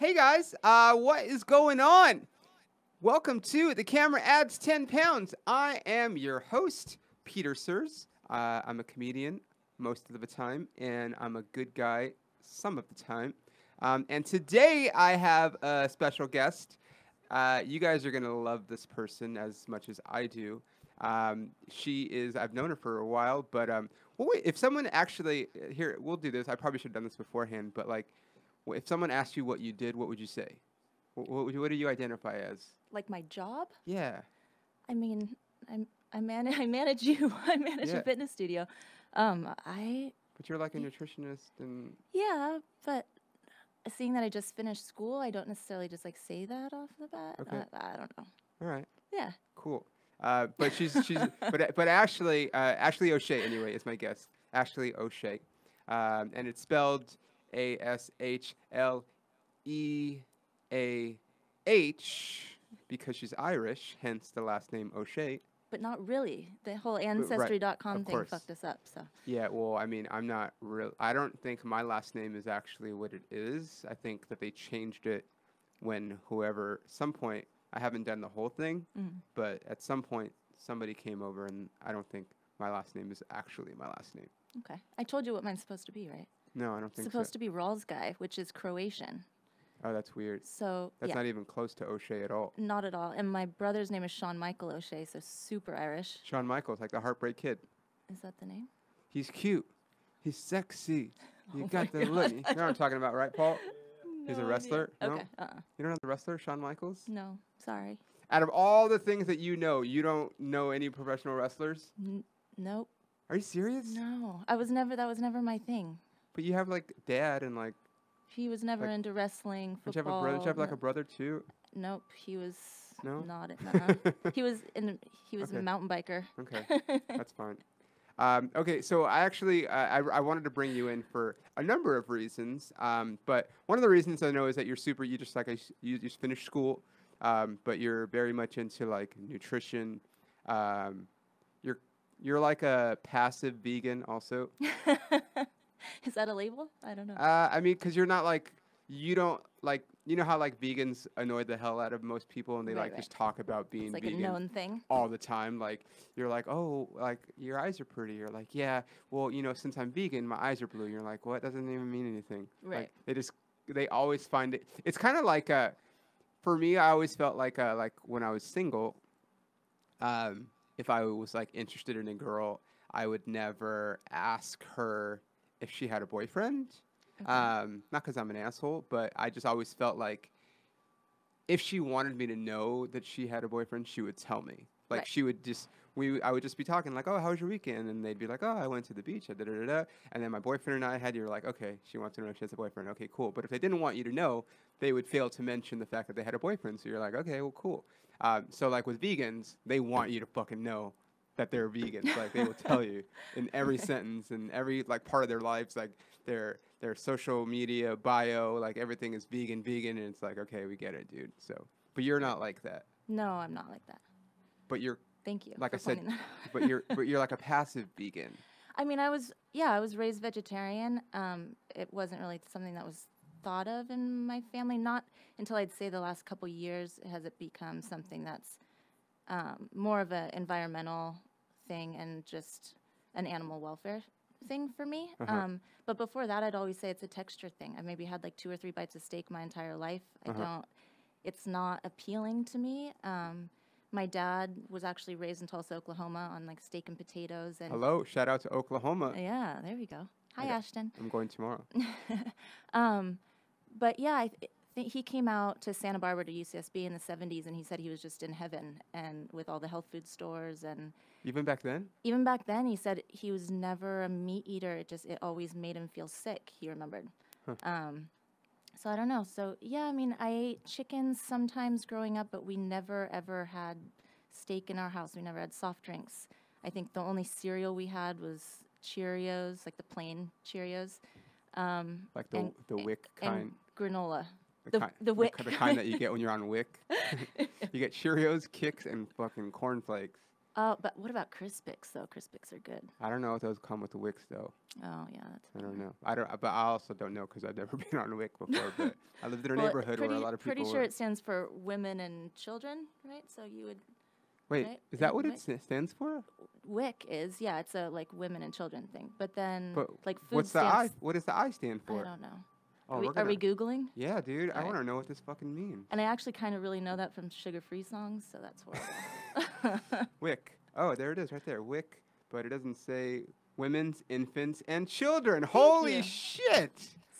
Hey guys, what is going on? Welcome to The Camera Adds 10 Pounds. I am your host, Peter Sers. I'm a comedian most of the time, and I'm a good guy some of the time. And today I have a special guest. You guys are going to love this person as much as I do. She is, I've known her for a while, but well, wait, if someone actually, here, we'll do this. I probably should have done this beforehand, but like, if someone asked you what you did, what would you say? What do you identify as? Like my job? Yeah. I mean, I manage you. I manage a fitness studio. But you're like a nutritionist and... Yeah, but... Seeing that I just finished school, I don't necessarily just like say that off the bat. Okay. I don't know. All right. Yeah. Cool. But she's actually Ashleah O'Shea anyway is my guest. Ashleah O'Shea, and it's spelled ASHLEAH because she's Irish, hence the last name O'Shea. But not really. The whole Ancestry.com thing fucked us up. So yeah, well, I mean, I'm not real. I don't think my last name is actually what it is. I think that they changed it when whoever, some point, I haven't done the whole thing, but at some point, somebody came over, and I don't think my last name is actually my last name. Okay. I told you what mine's supposed to be, right? No, I don't think so. It's supposed to be Ralsguy, which is Croatian. Oh, that's weird. So that's not even close to O'Shea at all. Not at all. And my brother's name is Shawn Michael O'Shea, so super Irish. Shawn Michaels, like the Heartbreak Kid. Is that the name? He's cute. He's sexy. You got the look. You know what I'm talking about, right, Paul? No, he's a wrestler. No? Okay. You don't know the wrestler, Shawn Michaels? No. Sorry. Out of all the things that you don't know any professional wrestlers? Nope. Are you serious? No. That was never my thing. But you have like dad and like. He was never into wrestling, football. Did you have like a brother too? Nope, he was not. He was a mountain biker. Okay, that's fine. Okay, so I actually I wanted to bring you in for a number of reasons, but one of the reasons I know is that you're super. You just like you just finished school, but you're very much into like nutrition. You're like a passive vegan also. Is that a label? I don't know. I mean, because you're not like, you don't like, you know how like vegans annoy the hell out of most people and they just talk about being vegan. It's like a known thing. All the time. Like, you're like, oh, like your eyes are pretty. You're like, yeah, well, you know, since I'm vegan, my eyes are blue. You're like, well, it doesn't even mean anything. Right. Like, they always find it. It's kind of like, for me, I always felt like when I was single, if I was like interested in a girl, I would never ask her if she had a boyfriend, okay. Not because I'm an asshole, but I just always felt like if she wanted me to know that she had a boyfriend, she would tell me. Like she would just, I would just be talking like, oh, how was your weekend? And they'd be like, oh, I went to the beach, da-da-da-da. And then my boyfriend and I had, you're like, okay, she wants to know if she has a boyfriend. Okay, cool. But if they didn't want you to know, they would fail to mention the fact that they had a boyfriend. So you're like, okay, well, cool. So like with vegans, they want you to fucking know that they're vegans, like they will tell you in every sentence and every like part of their lives, like their social media bio, like everything is vegan, and it's like, okay, we get it, dude. So, but you're not like that. No, I'm not like that. But you're. Thank you. Like I said, but you're like a passive vegan. I mean, I was raised vegetarian. It wasn't really something that was thought of in my family. Not until I'd say the last couple years has it become something that's more of an environmental thing and just an animal welfare thing for me. But before that, I'd always say it's a texture thing. I maybe had like 2 or 3 bites of steak my entire life. It's not appealing to me. My dad was actually raised in Tulsa, Oklahoma on like steak and potatoes. And hello, shout out to Oklahoma. Yeah, there we go. Hi, Ashton. I'm going tomorrow. But yeah, he came out to Santa Barbara to UCSB in the 70s, and he said he was just in heaven, and with all the health food stores and... Even back then? Even back then, he said he was never a meat eater. It always made him feel sick, he remembered. Huh. So I don't know. So, yeah, I mean, I ate chicken sometimes growing up, but we never, ever had steak in our house. We never had soft drinks. I think the only cereal we had was Cheerios, like the plain Cheerios. Like the WIC kind? And granola. The kind that you get when you're on WIC. You get Cheerios, Kix, and fucking cornflakes. But what about Crispix though? Crispix are good. I don't know if those come with the WICs though. Oh yeah, that's. I don't know. But I also don't know because I've never been on a WIC before. But I lived in a neighborhood where a lot of people. Pretty sure it stands for women and children, right? So you would. Wait, right? Is that what it stands for? WIC is, yeah, it's a like women and children thing. But then, like food. What's the I? What does the I stand for? I don't know. Oh, are we Googling? Yeah, dude. All right. I want to know what this fucking means. And I actually kind of really know that from sugar-free songs, so that's horrible. WIC. Oh, there it is right there. WIC. But it doesn't say women's, infants, and children. Holy shit.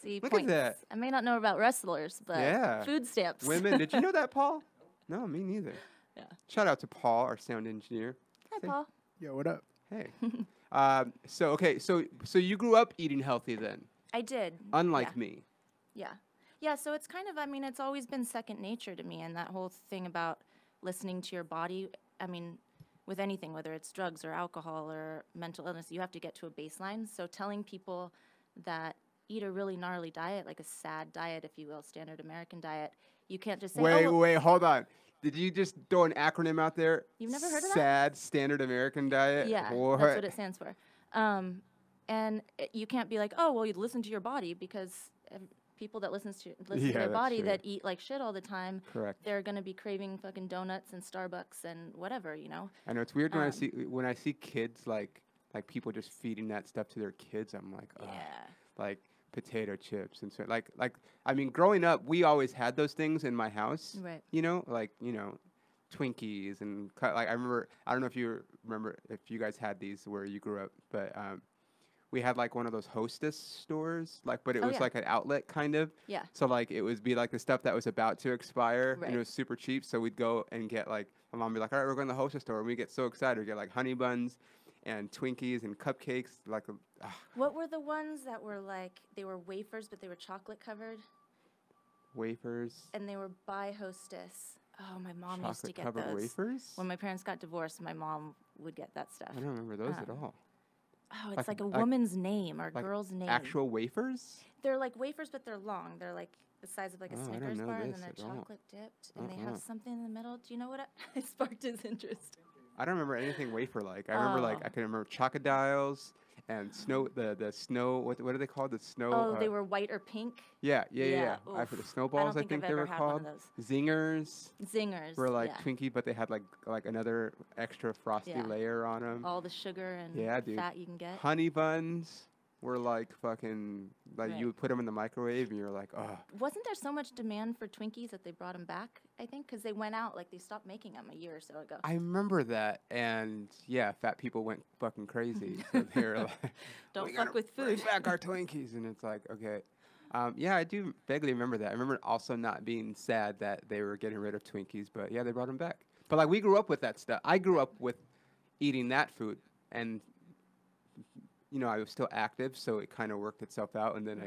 See, look at that. I may not know about wrestlers, but food stamps. Women. Did you know that, Paul? No, me neither. Yeah. Shout out to Paul, our sound engineer. Hi, Paul. Yo, what up? Hey. So you grew up eating healthy then? I did. Unlike me. Yeah. Yeah, so it's kind of, I mean, it's always been second nature to me, and that whole thing about listening to your body, I mean, with anything, whether it's drugs or alcohol or mental illness, you have to get to a baseline. So telling people that eat a really gnarly diet, like a SAD diet, if you will, standard American diet, you can't just say, wait, hold on. Did you just throw an acronym out there? You've never heard of that? SAD, standard American diet? Yeah, what? That's what it stands for. And you can't be like, oh, well, you listen to your body, because... people that listen to their body that eat like shit all the time, they're gonna be craving fucking donuts and Starbucks and whatever, you know. I know it's weird when I see kids like people just feeding that stuff to their kids. I'm like, oh, like potato chips and so like I mean, growing up we always had those things in my house, right? You know, like Twinkies and like I remember. I don't know if you remember if you guys had these where you grew up, but. We had like one of those Hostess stores, like, but it was like an outlet kind of. Yeah. So like it would be like the stuff that was about to expire, and it was super cheap. So we'd go and get like my mom would be like, all right, we're going to the Hostess store, and we get so excited. We get like honey buns, and Twinkies and cupcakes. Like, what were the ones that were like they were wafers, but they were chocolate covered? Wafers. And they were by Hostess. Oh, my mom used to get those. Wafers? When my parents got divorced, my mom would get that stuff. I don't remember those at all. Oh, it's like a woman's name or a girl's name. Actual wafers? They're like wafers, but they're long. They're like the size of like a Snickers bar, and then they're chocolate dipped, and they have something in the middle. Do you know what? It sparked his interest. I don't remember anything wafer-like. I remember like I can remember chocodiles and snow. The snow. What are they called? The snow. Oh, they were white or pink. Yeah. I put the snowballs. I think they were called zingers. Zingers were like Twinkie, but they had like another extra frosty layer on them. All the sugar and fat you can get. Honey buns were like fucking like you would put them in the microwave and you're like, oh. Wasn't there so much demand for Twinkies that they brought them back? I think because they went out, like they stopped making them a year or so ago. I remember that, and yeah, fat people went fucking crazy. So they were like, "Don't fuck with food." Bring back our Twinkies, and it's like, okay, yeah, I do vaguely remember that. I remember also not being sad that they were getting rid of Twinkies, but yeah, they brought them back. But like we grew up with that stuff. I grew up with eating that food and. You know, I was still active, so it kind of worked itself out. And then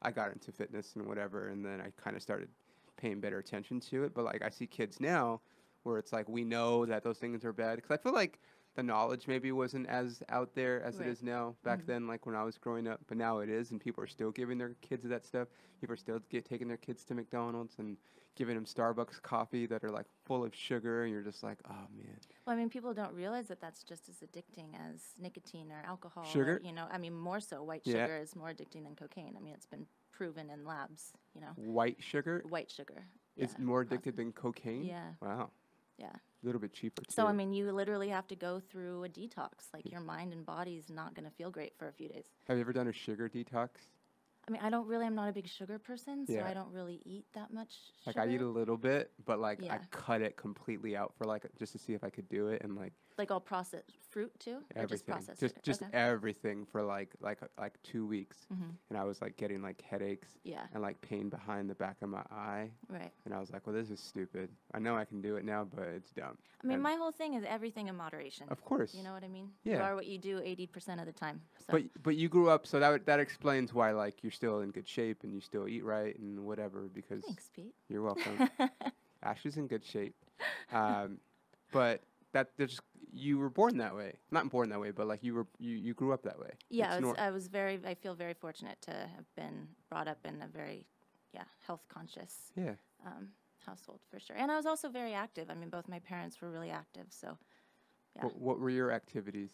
I got into fitness and whatever, and then I kind of started paying better attention to it. But, like, I see kids now where it's like we know that those things are bad. Because I feel like the knowledge maybe wasn't as out there as it is now back then, like when I was growing up. But now it is, and people are still giving their kids that stuff. People are still taking their kids to McDonald's and giving them Starbucks coffee that are, like, full of sugar. And you're just like, oh, man. Well, I mean, people don't realize that that's just as addicting as nicotine or alcohol. Sugar? Or, you know, I mean, more so. White sugar is more addicting than cocaine. I mean, it's been proven in labs, you know. White sugar? White sugar. It's more addictive than cocaine? Yeah. Wow. Yeah. A little bit cheaper, too. So, I mean, you literally have to go through a detox. Like, your mind and body's not going to feel great for a few days. Have you ever done a sugar detox? I mean, I don't really, I'm not a big sugar person, so I don't really eat that much sugar. Like, I eat a little bit, but, like, I cut it completely out for, like, just to see if I could do it, and, like. Like, all processed fruit, too? Everything. Or just processed fruit? Just everything for, like 2 weeks. Mm-hmm. And I was, like, getting, like, headaches. Yeah. And, like, pain behind the back of my eye. Right. And I was like, well, this is stupid. I know I can do it now, but it's dumb. I mean, and my whole thing is everything in moderation. Of course. You know what I mean? Yeah. You are what you do 80% of the time. So. But you grew up, so that explains why, like, you're still in good shape and you still eat right and whatever because thanks, Pete. You're welcome. Ash is in good shape, but that just you were born that way. Not born that way, but like you grew up that way. Yeah, I feel very fortunate to have been brought up in a very health conscious household for sure. And I was also very active. I mean, both my parents were really active, so Yeah. What were your activities?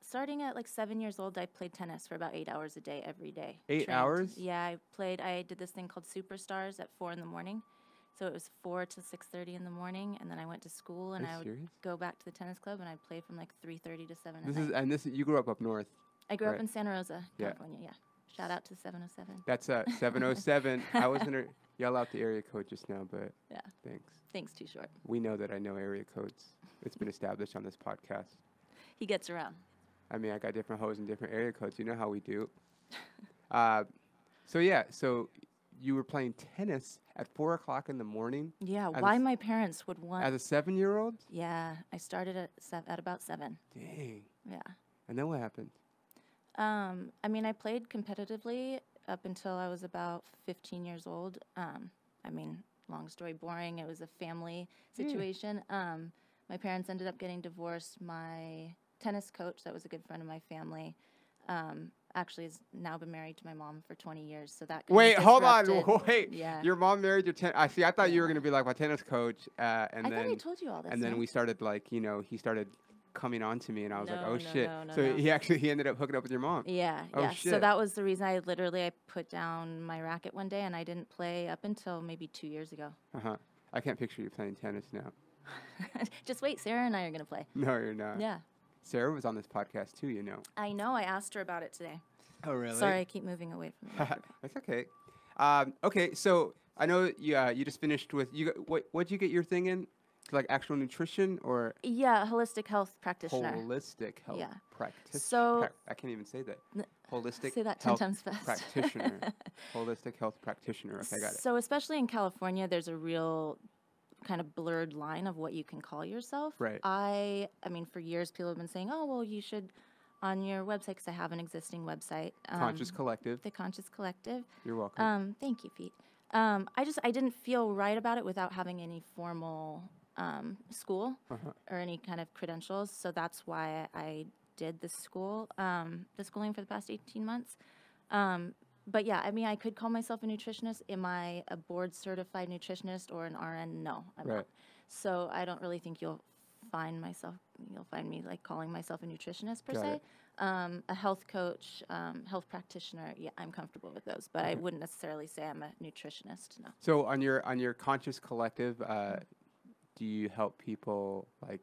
Starting at like 7 years old, I played tennis for about 8 hours a day every day. Eight hours? Yeah, I did this thing called Superstars at 4 in the morning. So it was 4 to 6:30 in the morning, and then I went to school, and I would go back to the tennis club, and I'd play from like 3:30 to 7. You grew up north. I grew up in Santa Rosa, California. Yeah. Shout out to 707. That's 707. I was gonna yell out the area code just now, but yeah. Thanks. Thanks, Too Short. We know that I know area codes. It's been established on this podcast. He gets around. I mean, I got different hoes and different area codes. You know how we do. So you were playing tennis at 4 o'clock in the morning. Yeah, why my parents would want. As a 7-year-old? Yeah, I started at about 7. Dang. Yeah. And then what happened? I mean, I played competitively up until I was about 15 years old. I mean, long story boring. It was a family situation. My parents ended up getting divorced. My tennis coach, that was a good friend of my family, actually has now been married to my mom for 20 years. So that Wait, hold on. Yeah. Your mom married your tennis. I see. I thought you were going to be like my tennis coach. I thought I told you all this. And then we started like, you know, he started coming on to me, and I was like, oh shit. He ended up hooking up with your mom. Yeah. Oh, yeah. Shit. So that was the reason I put down my racket one day, and I didn't play up until maybe 2 years ago. Uh-huh. I can't picture you playing tennis now. Just wait. Sarah and I are going to play. No, you're not. Yeah. Sarah was on this podcast too, you know. I know. I asked her about it today. Oh, really? Sorry, I keep moving away from the microphone. That's okay. Okay, so I know you just finished with What'd you get your thing in? Like actual nutrition or? Yeah, holistic health practitioner. Holistic health practitioner. So I can't even say that. Holistic. Say that 10 times fast. Practitioner. Holistic health practitioner. Okay, got it. So especially in California, there's a real kind of blurred line of what you can call yourself. Right. I mean, for years, people have been saying, oh, well, you should, on your website, because I have an existing website. Conscious Collective. The Conscious Collective. You're welcome. Thank you, Pete. I didn't feel right about it without having any formal school or any kind of credentials. So that's why I did the schooling for the past 18 months. But yeah, I mean, I could call myself a nutritionist. Am I a board-certified nutritionist or an RN? No, I'm not. So I don't really think you'll find me like calling myself a nutritionist per se. A health coach, health practitioner. Yeah, I'm comfortable with those, but I wouldn't necessarily say I'm a nutritionist. No. So on your Conscious Collective, do you help people like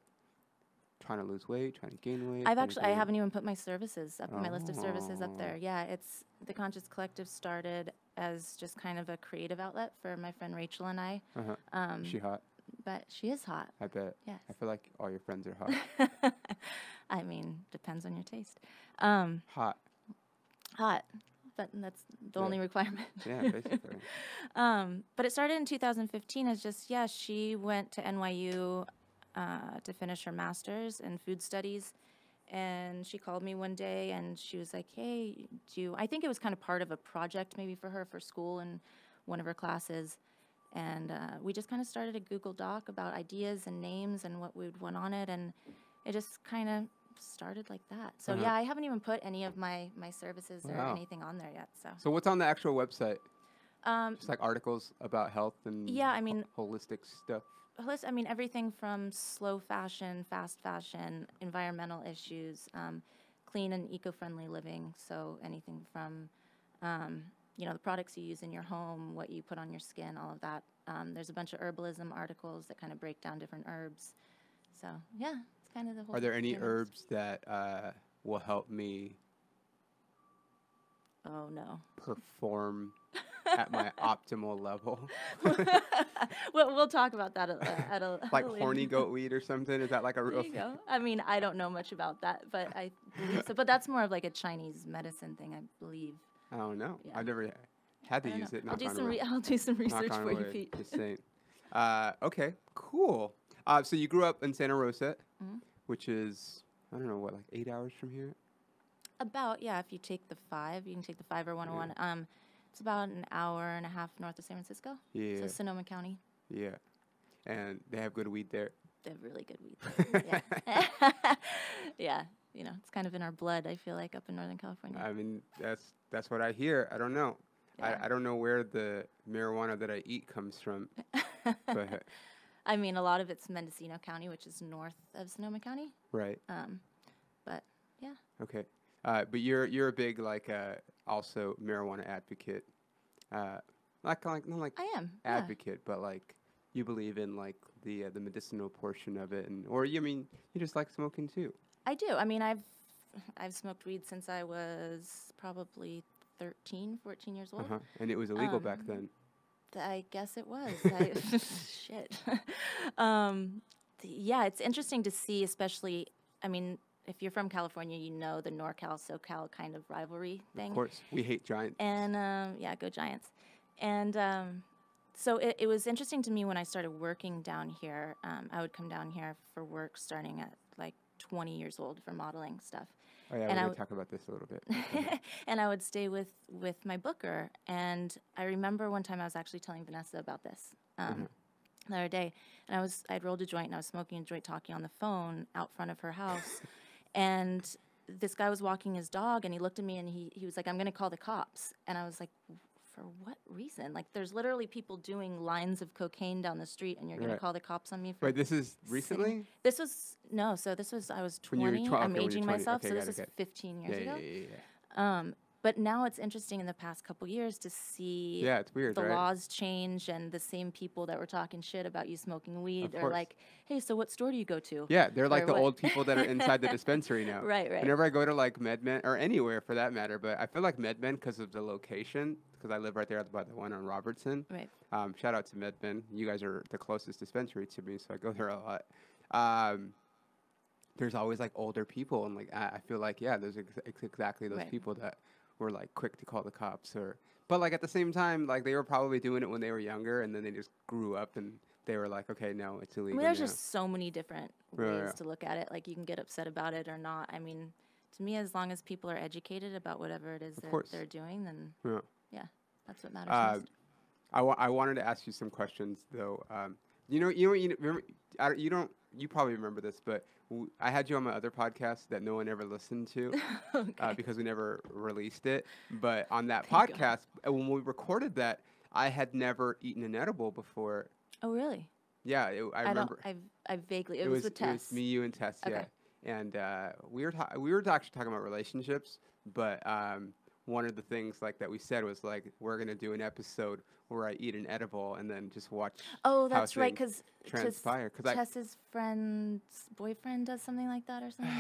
trying to lose weight, trying to gain weight? I haven't even put my services up, my list of services up there. Yeah, it's the Conscious Collective started as just kind of a creative outlet for my friend Rachel and I. She hot? But she is hot. I bet. Yes. I feel like all your friends are hot. I mean, depends on your taste. Hot. But that's the only requirement. Yeah, basically. But it started in 2015 as just, she went to NYU to finish her master's in food studies. And she called me one day and she was like, hey, I think it was kind of part of a project maybe for her for school in one of her classes. And we just kind of started a Google Doc about ideas and names and what we would want on it. And it just kind of started like that. So I haven't even put any of my services or anything on there yet. So what's on the actual website? Just like articles about health and holistic stuff. I mean, everything from slow fashion, fast fashion, environmental issues, clean and eco-friendly living. So anything from, the products you use in your home, what you put on your skin, all of that. There's a bunch of herbalism articles that kind of break down different herbs. So, it's kind of the whole thing. Are there any herbs that will help me perform at my optimal level? We'll talk about that at a like horny goat weed or something. Is that like a real thing? I mean, I don't know much about that, but I believe so. But that's more of like a Chinese medicine thing, I believe. I don't know. Yeah. I've never had to use it. I'll do some research for you, Pete. Just saying. Okay, cool. So you grew up in Santa Rosa, which is, I don't know, what, like 8 hours from here? About, yeah, if you take the 5, you can take the 5 or 101. Yeah. It's about an hour and a half north of San Francisco. Yeah. So Sonoma County. Yeah. And they have good weed there. They have really good weed there. Yeah. Yeah. You know, it's kind of in our blood, I feel like, up in Northern California. I mean, that's what I hear. I don't know. Yeah. I don't know where the marijuana that I eat comes from. But I mean, a lot of it's Mendocino County, which is north of Sonoma County. Right. But yeah. Okay. But you're a big like also marijuana advocate. Not like I am advocate, yeah. But like you believe in like the medicinal portion of it, and or you I mean you just like smoking too. I do. I mean, I've smoked weed since I was probably 13, 14 years old. Uh-huh. And it was illegal back then. I guess it was. Shit. Yeah, it's interesting to see, especially, I mean, if you're from California, you know the NorCal, SoCal kind of rivalry thing. Of course. We hate Giants. And, yeah, go Giants. And so it was interesting to me when I started working down here. I would come down here for work starting at, like, 20 years old for modeling stuff. Oh, yeah, and we're going to talk about this a little bit. And I would stay with my booker. And I remember one time I was actually telling Vanessa about this the other day. And I'd rolled a joint, and I was smoking a joint talking on the phone out front of her house. And this guy was walking his dog, and he looked at me, and he was like, I'm going to call the cops. And I was like, for what reason? Like, there's literally people doing lines of cocaine down the street, and you're going to call the cops on me for... Wait, this is recently? This was... No, so this was... I was 20. I'm aging myself, so this was 15 years ago. Yeah. But now it's interesting in the past couple years to see... Yeah, it's weird, right? The laws change, and the same people that were talking shit about you smoking weed are like, hey, so what store do you go to? Yeah, they're like the old people that are inside the dispensary now. Right, right. Whenever I go to, like, MedMen, or anywhere for that matter, but I feel like MedMen, because of the location... because I live right there by the one on Robertson. Right. Shout out to MedMen. You guys are the closest dispensary to me, so I go there a lot. There's always, like, older people, and, like, I feel like, yeah, there's exactly those right. people that were, like, quick to call the cops. But, like, at the same time, like, they were probably doing it when they were younger, and then they just grew up, and they were like, okay, no, it's illegal. I mean, there's just so many different ways to look at it. Like, you can get upset about it or not. I mean, to me, as long as people are educated about whatever it is they're doing, then... Yeah. Yeah, that's what matters most. I wanted to ask you some questions though. You probably remember this, but I had you on my other podcast that no one ever listened to because we never released it. But on that podcast, when we recorded that, I had never eaten an edible before. Oh really? Yeah, I remember. I vaguely it was with Tess. It was me, you, and Tess. Okay. Yeah, and we were actually talking about relationships, but. One of the things like that we said was like we're gonna do an episode where I eat an edible and then just watch. Oh, that's right, because transpire. Because Tess's friend's boyfriend does something like that or something.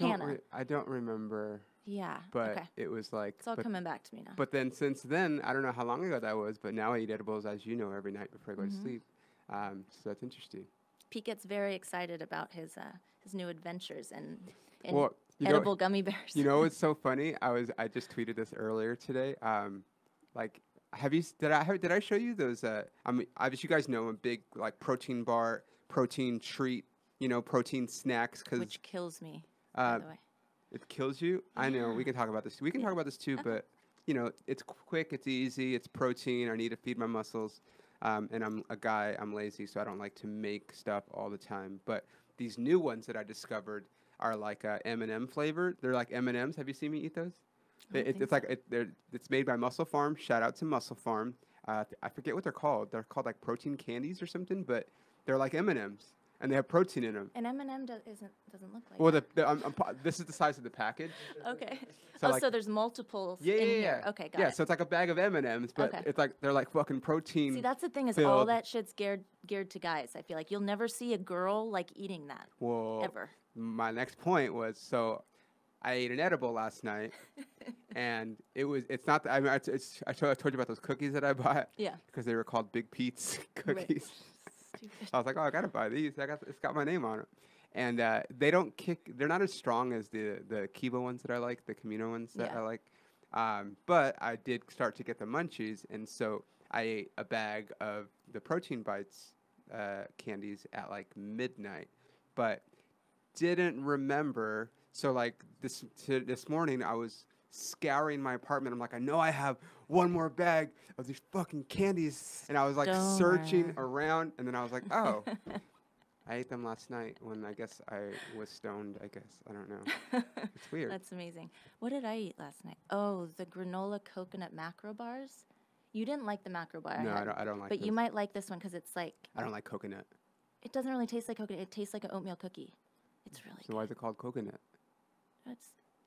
Like Hannah. I don't remember. Yeah. But it was like. It's all coming back to me now. But then since then, I don't know how long ago that was, but now I eat edibles, as you know, every night before I go to sleep. So that's interesting. Pete gets very excited about his new adventures and. Well, edible gummy bears. You know what's so funny? I just tweeted this earlier today. Like, did I show you those? I mean, as you guys know, a big like protein bar, protein treat, you know, protein snacks. Which kills me. By the way, it kills you. Yeah. I know. We can talk about this. We can talk about this too. But you know, it's quick. It's easy. It's protein. I need to feed my muscles. And I'm a guy. I'm lazy, so I don't like to make stuff all the time. But these new ones that I discovered. Are like M&M flavored. They're like M&M's. Have you seen me eat those? It's made by Muscle Farm. Shout out to Muscle Farm. I forget what they're called. They're called like protein candies or something, but they're like M&M's, and they have protein in them. And M&M doesn't look like. Well, this is the size of the package. Okay. So so there's multiple. Yeah. Okay, got it. Yeah, so it's like a bag of M&M's, but it's like they're like fucking protein. See, that's the thing is all that shit's geared to guys. I feel like you'll never see a girl like eating that. Whoa. Ever. My next point was, so I ate an edible last night, and it's not, I mean, I told you about those cookies that I bought. Yeah. Because they were called Big Pete's cookies. Right. I was like, oh, I got to buy these. It's got my name on it. And they don't they're not as strong as the Kiva ones that I like, the Camino ones that I like. But I did start to get the munchies, and so I ate a bag of the Protein Bites candies at like midnight. But... didn't remember, so like this morning I was scouring my apartment. I'm like, I know I have one more bag of these fucking candies, and I was like searching around, and then I was like, oh, I ate them last night when I guess I was stoned. I guess I don't know. It's weird. That's amazing. What did I eat last night? Oh, the granola coconut macro bars. You didn't like the macro bar? No, I don't like. But those. You might like this one because it's like. I don't like coconut. It doesn't really taste like coconut. It tastes like an oatmeal cookie. It's really good. Why is it called coconut?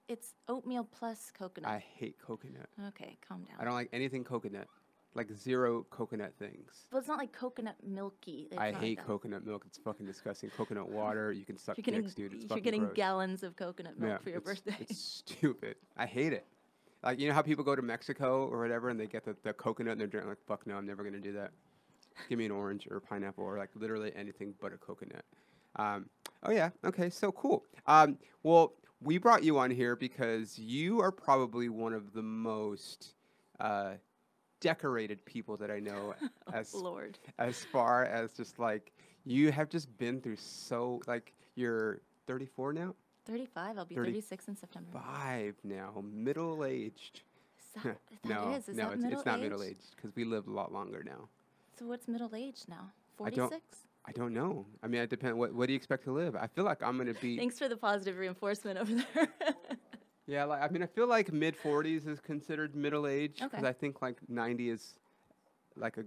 It's oatmeal plus coconut. I hate coconut. Okay, calm down. I don't like anything coconut. Like zero coconut things. Well, it's not like coconut milky. I hate coconut milk. It's fucking disgusting. Coconut water. You can suck dicks, dude. It's fucking gross. You're getting gallons of coconut milk for your birthday. It's stupid. I hate it. Like, you know how people go to Mexico or whatever and they get the coconut and they're like, fuck no, I'm never going to do that. Give me an orange or a pineapple or like literally anything but a coconut. Oh, yeah. Okay, so cool. Well, we brought you on here because you are probably one of the most... decorated people that I know. As far as just like you have just been through so like you're 34 now? 35. I'll be 36 in September. 5 now. Middle aged. It's not middle aged because we live a lot longer now. So what's middle aged now? 46? I don't know. I mean, it depends. What do you expect to live? I feel like I'm gonna be. Thanks for the positive reinforcement over there. Yeah, like, I mean, I feel like mid-40s is considered middle age because I think like 90 is like a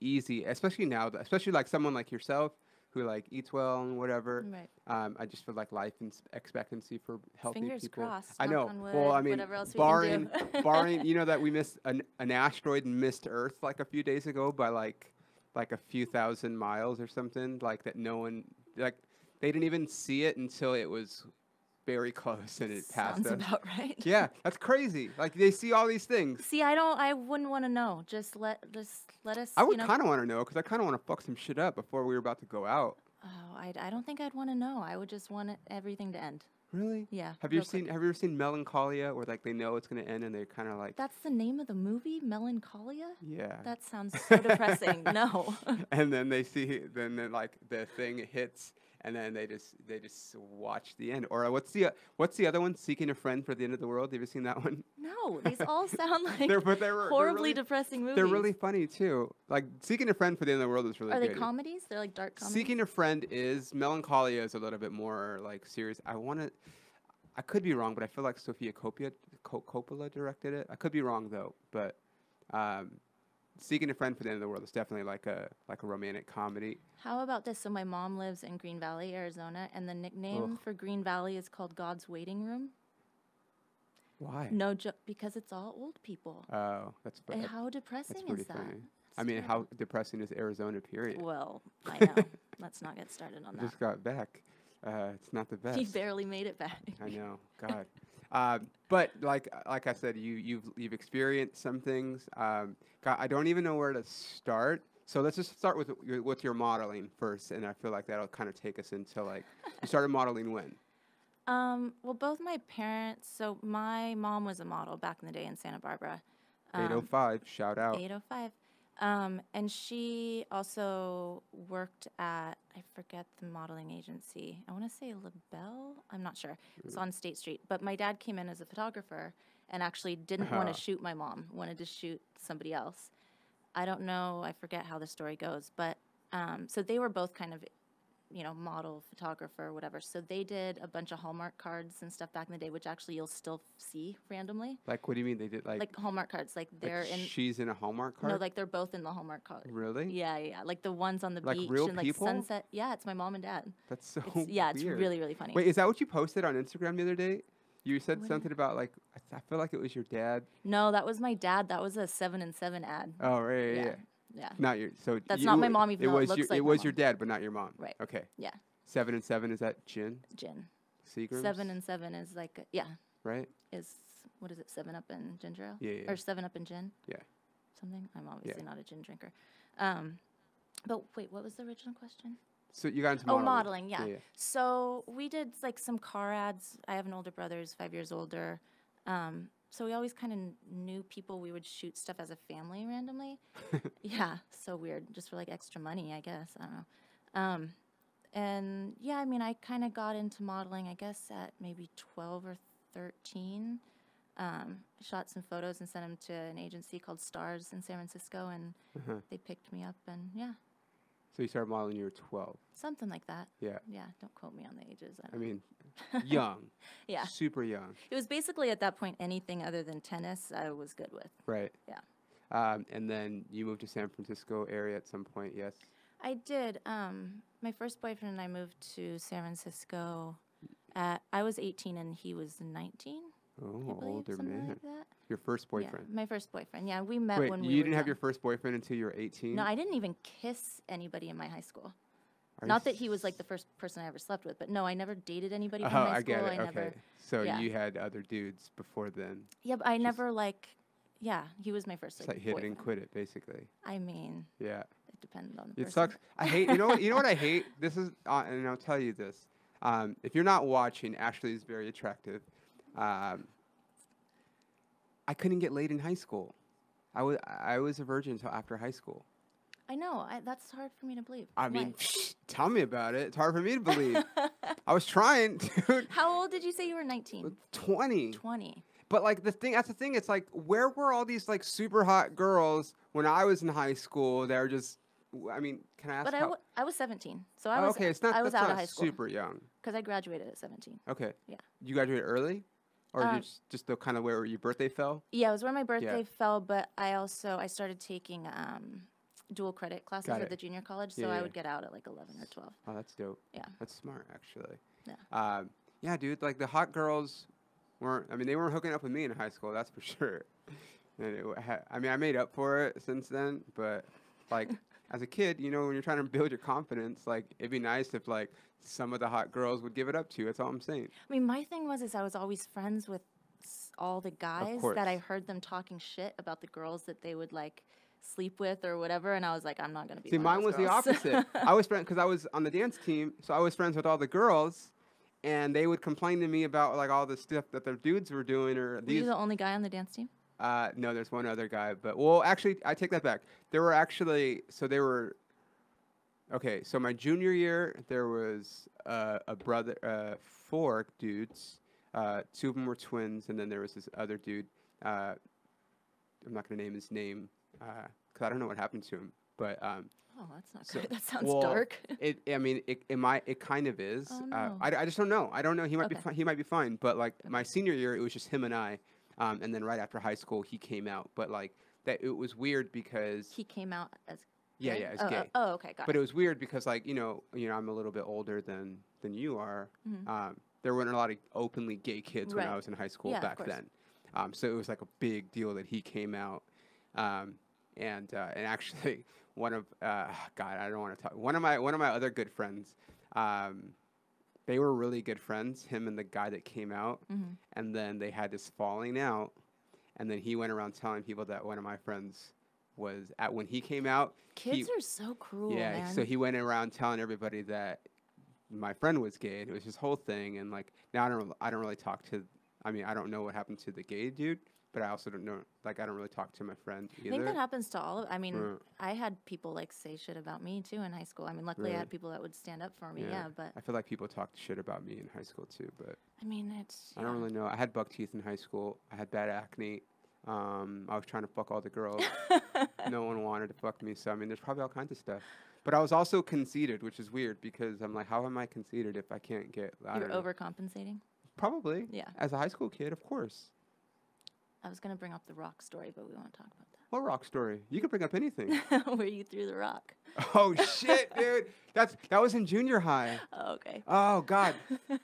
easy, especially now, especially like someone like yourself who like eats well and whatever. Right. I just feel like life and expectancy for healthy people. Fingers crossed. I know. Well, I mean, barring, you know, that we missed an asteroid and missed Earth like a few days ago by like a few thousand miles or something like that. No one like they didn't even see it until it was. Very close, and it passed us. Sounds about right. Yeah, that's crazy. Like they see all these things. See, I wouldn't want to know. Just let us. I would kind of want to know because I kind of want to fuck some shit up before we were about to go out. Oh, I don't think I'd want to know. I would just want everything to end. Really? Yeah. Have you ever seen Melancholia, where like they know it's gonna end and they're kind of like. That's the name of the movie, Melancholia. Yeah. That sounds so depressing. No. And then they see. Then like the thing hits. And then they just watch the end. Or what's the other one? Seeking a Friend for the End of the World. Have you ever seen that one? No, these all sound like horribly depressing movies. They're really funny too. Like Seeking a Friend for the End of the World is really. Are they comedies? They're like dark comedies. Seeking a Friend is. Melancholia is a little bit more like serious. I could be wrong, but I feel like Sofia Coppola directed it. I could be wrong though, but Seeking a Friend for the End of the World is definitely like a romantic comedy. How about this? So my mom lives in Green Valley, Arizona, and the nickname for Green Valley is called God's Waiting Room. Why? No joke, because it's all old people. Oh, that's. And how depressing is that? Funny. I mean, how depressing is Arizona? Period. Well, I know. Let's not get started on that. Just got back. It's not the best. He barely made it back. I know. God. But like I said, you've experienced some things. God, I don't even know where to start. So let's just start with your modeling first, and I feel like that'll kind of take us into like you started modeling when? Well, both my parents. So my mom was a model back in the day in Santa Barbara. 805, shout out. 805. And she also worked at, I forget the modeling agency. I want to say LaBelle. I'm not sure. It's on State Street. But my dad came in as a photographer and actually didn't want to shoot my mom, wanted to shoot somebody else. I don't know. I forget how the story goes. But so they were both kind of, you know, model, photographer, whatever. So they did a bunch of Hallmark cards and stuff back in the day, which actually you'll still see randomly. Like, what do you mean they did like Hallmark cards? Like they're like in. She's in a Hallmark card. No, like they're both in the Hallmark card. Really? Yeah, yeah. Like the ones on the like beach real and like people? Sunset. Yeah, it's my mom and dad. That's so. Yeah, it's weird. Really, really funny. Wait, is that what you posted on Instagram the other day? You said something about like I feel like it was your dad. No, that was my dad. That was a 7 and 7 ad. Oh right. Yeah. Yeah. Not your. So that's not my mom. Even though it looks like my mom. It was your dad, but not your mom. Right. Okay. Yeah. 7 and 7 is that gin? Gin. Seagrams? 7 and 7 is like yeah. Right. Is what is it? 7 Up and ginger ale. Yeah, yeah. Or 7 Up and gin. Yeah. Something. I'm obviously not a gin drinker. But wait, what was the original question? So you got into modeling. Oh, modeling. Yeah. Yeah, yeah. So we did like some car ads. I have an older brother who's 5 years older. So we always kind of knew people. We would shoot stuff as a family randomly. Yeah, so weird. Just for like extra money, I guess. I don't know. And yeah, I mean, I kind of got into modeling, I guess, at maybe 12 or 13. Shot some photos and sent them to an agency called Stars in San Francisco, and they picked me up. And yeah. So you started modeling when you were 12. Something like that. Yeah. Yeah. Don't quote me on the ages. I mean, young. Yeah. Super young. It was basically at that point anything other than tennis I was good with. Right. Yeah. And then you moved to San Francisco area at some point, yes? I did. My first boyfriend and I moved to San Francisco. I was 18 and he was 19. Oh, older man. Like that. Your first boyfriend. Yeah, my first boyfriend. Yeah, we met when we were young. Have your first boyfriend until you were 18? No, I didn't even kiss anybody in my high school. Not that he was like the first person I ever slept with, but no, I never dated anybody from high school. I get it. Okay. So you had other dudes before then. Yeah, but I never like, he was my first. Like, it's like hit it and quit it, basically. I mean. Yeah. It depended on the person. It sucks. I hate. You know what I hate? This is, and I'll tell you this. If you're not watching, Ashleah is very attractive. I couldn't get laid in high school. I was a virgin until after high school. I know. That's hard for me to believe. I mean, tell me about it. It's hard for me to believe. I was trying, dude. How old did you say you were? 19? 20. 20. But, like, that's the thing. It's like, where were all these, like, super hot girls when I was in high school that were just, I mean, can I ask? But I was 17. So I was, okay, it's not, I was out of high school. Super young. Because I graduated at 17. Okay. Yeah. You graduated early? Or just the kind of where your birthday fell? Yeah, it was where my birthday fell, but I started taking dual credit classes at the junior college, so I would get out at like 11 or 12. Oh, that's dope. Yeah. That's smart, actually. Yeah. Yeah, dude, like the hot girls weren't, I mean, they weren't hooking up with me in high school, that's for sure. And I mean, I made up for it since then, but like as a kid, you know, when you're trying to build your confidence, like it'd be nice if like some of the hot girls would give it up to you. That's all I'm saying. I mean, my thing was I was always friends with all the guys that I heard them talking shit about the girls that they would like sleep with or whatever, and I was like, I'm not gonna be. See, mine was the opposite. I was friends because I was on the dance team, so I was friends with all the girls, and they would complain to me about like all the stuff that their dudes were doing. Or were you the only guy on the dance team? No, there's one other guy, but well, actually, I take that back. There were actually, so they were. Okay, so my junior year, there was a brother, 4 dudes. 2 of them were twins, and then there was this other dude. I'm not going to name his name because I don't know what happened to him. But oh, that's not good. That sounds dark. I mean, it kind of is. Oh, no. I just don't know. I don't know. He might be fine. But like my senior year, it was just him and I, and then right after high school, he came out. But like that, it was weird because he came out as. Yeah, yeah, it's gay. Oh, okay, got it. But it was weird because, like, you know, I'm a little bit older than you are. Mm-hmm. There weren't a lot of openly gay kids when I was in high school back then. So it was like a big deal that he came out. And actually, one of God, I don't want to talk. One of my other good friends, they were really good friends. Him and the guy that came out, mm-hmm. and then they had this falling out, and then he went around telling people that one of my friends. Was at when he came out. Kids are so cruel. Yeah, man. So he went around telling everybody that my friend was gay, and it was his whole thing. And like now, I don't really talk to. I mean, I don't know what happened to the gay dude, but I also don't know. Like, I don't really talk to my friend either. I think that happens to all of. I mean, I had people like say shit about me too in high school. I mean, luckily I had people that would stand up for me. Yeah, but I feel like people talked shit about me in high school too. But I mean, it's. I don't really know. I had buck teeth in high school. I had bad acne. I was trying to fuck all the girls. No one wanted to fuck me. So, I mean, there's probably all kinds of stuff. But I was also conceited, which is weird because I'm like, how am I conceited if I can't get... You're overcompensating? Probably. Yeah. As a high school kid, of course. I was going to bring up the rock story, but we won't talk about that. What rock story? You can bring up anything. Where you threw the rock. Oh, shit, dude. That was in junior high. Oh, okay. Oh, God.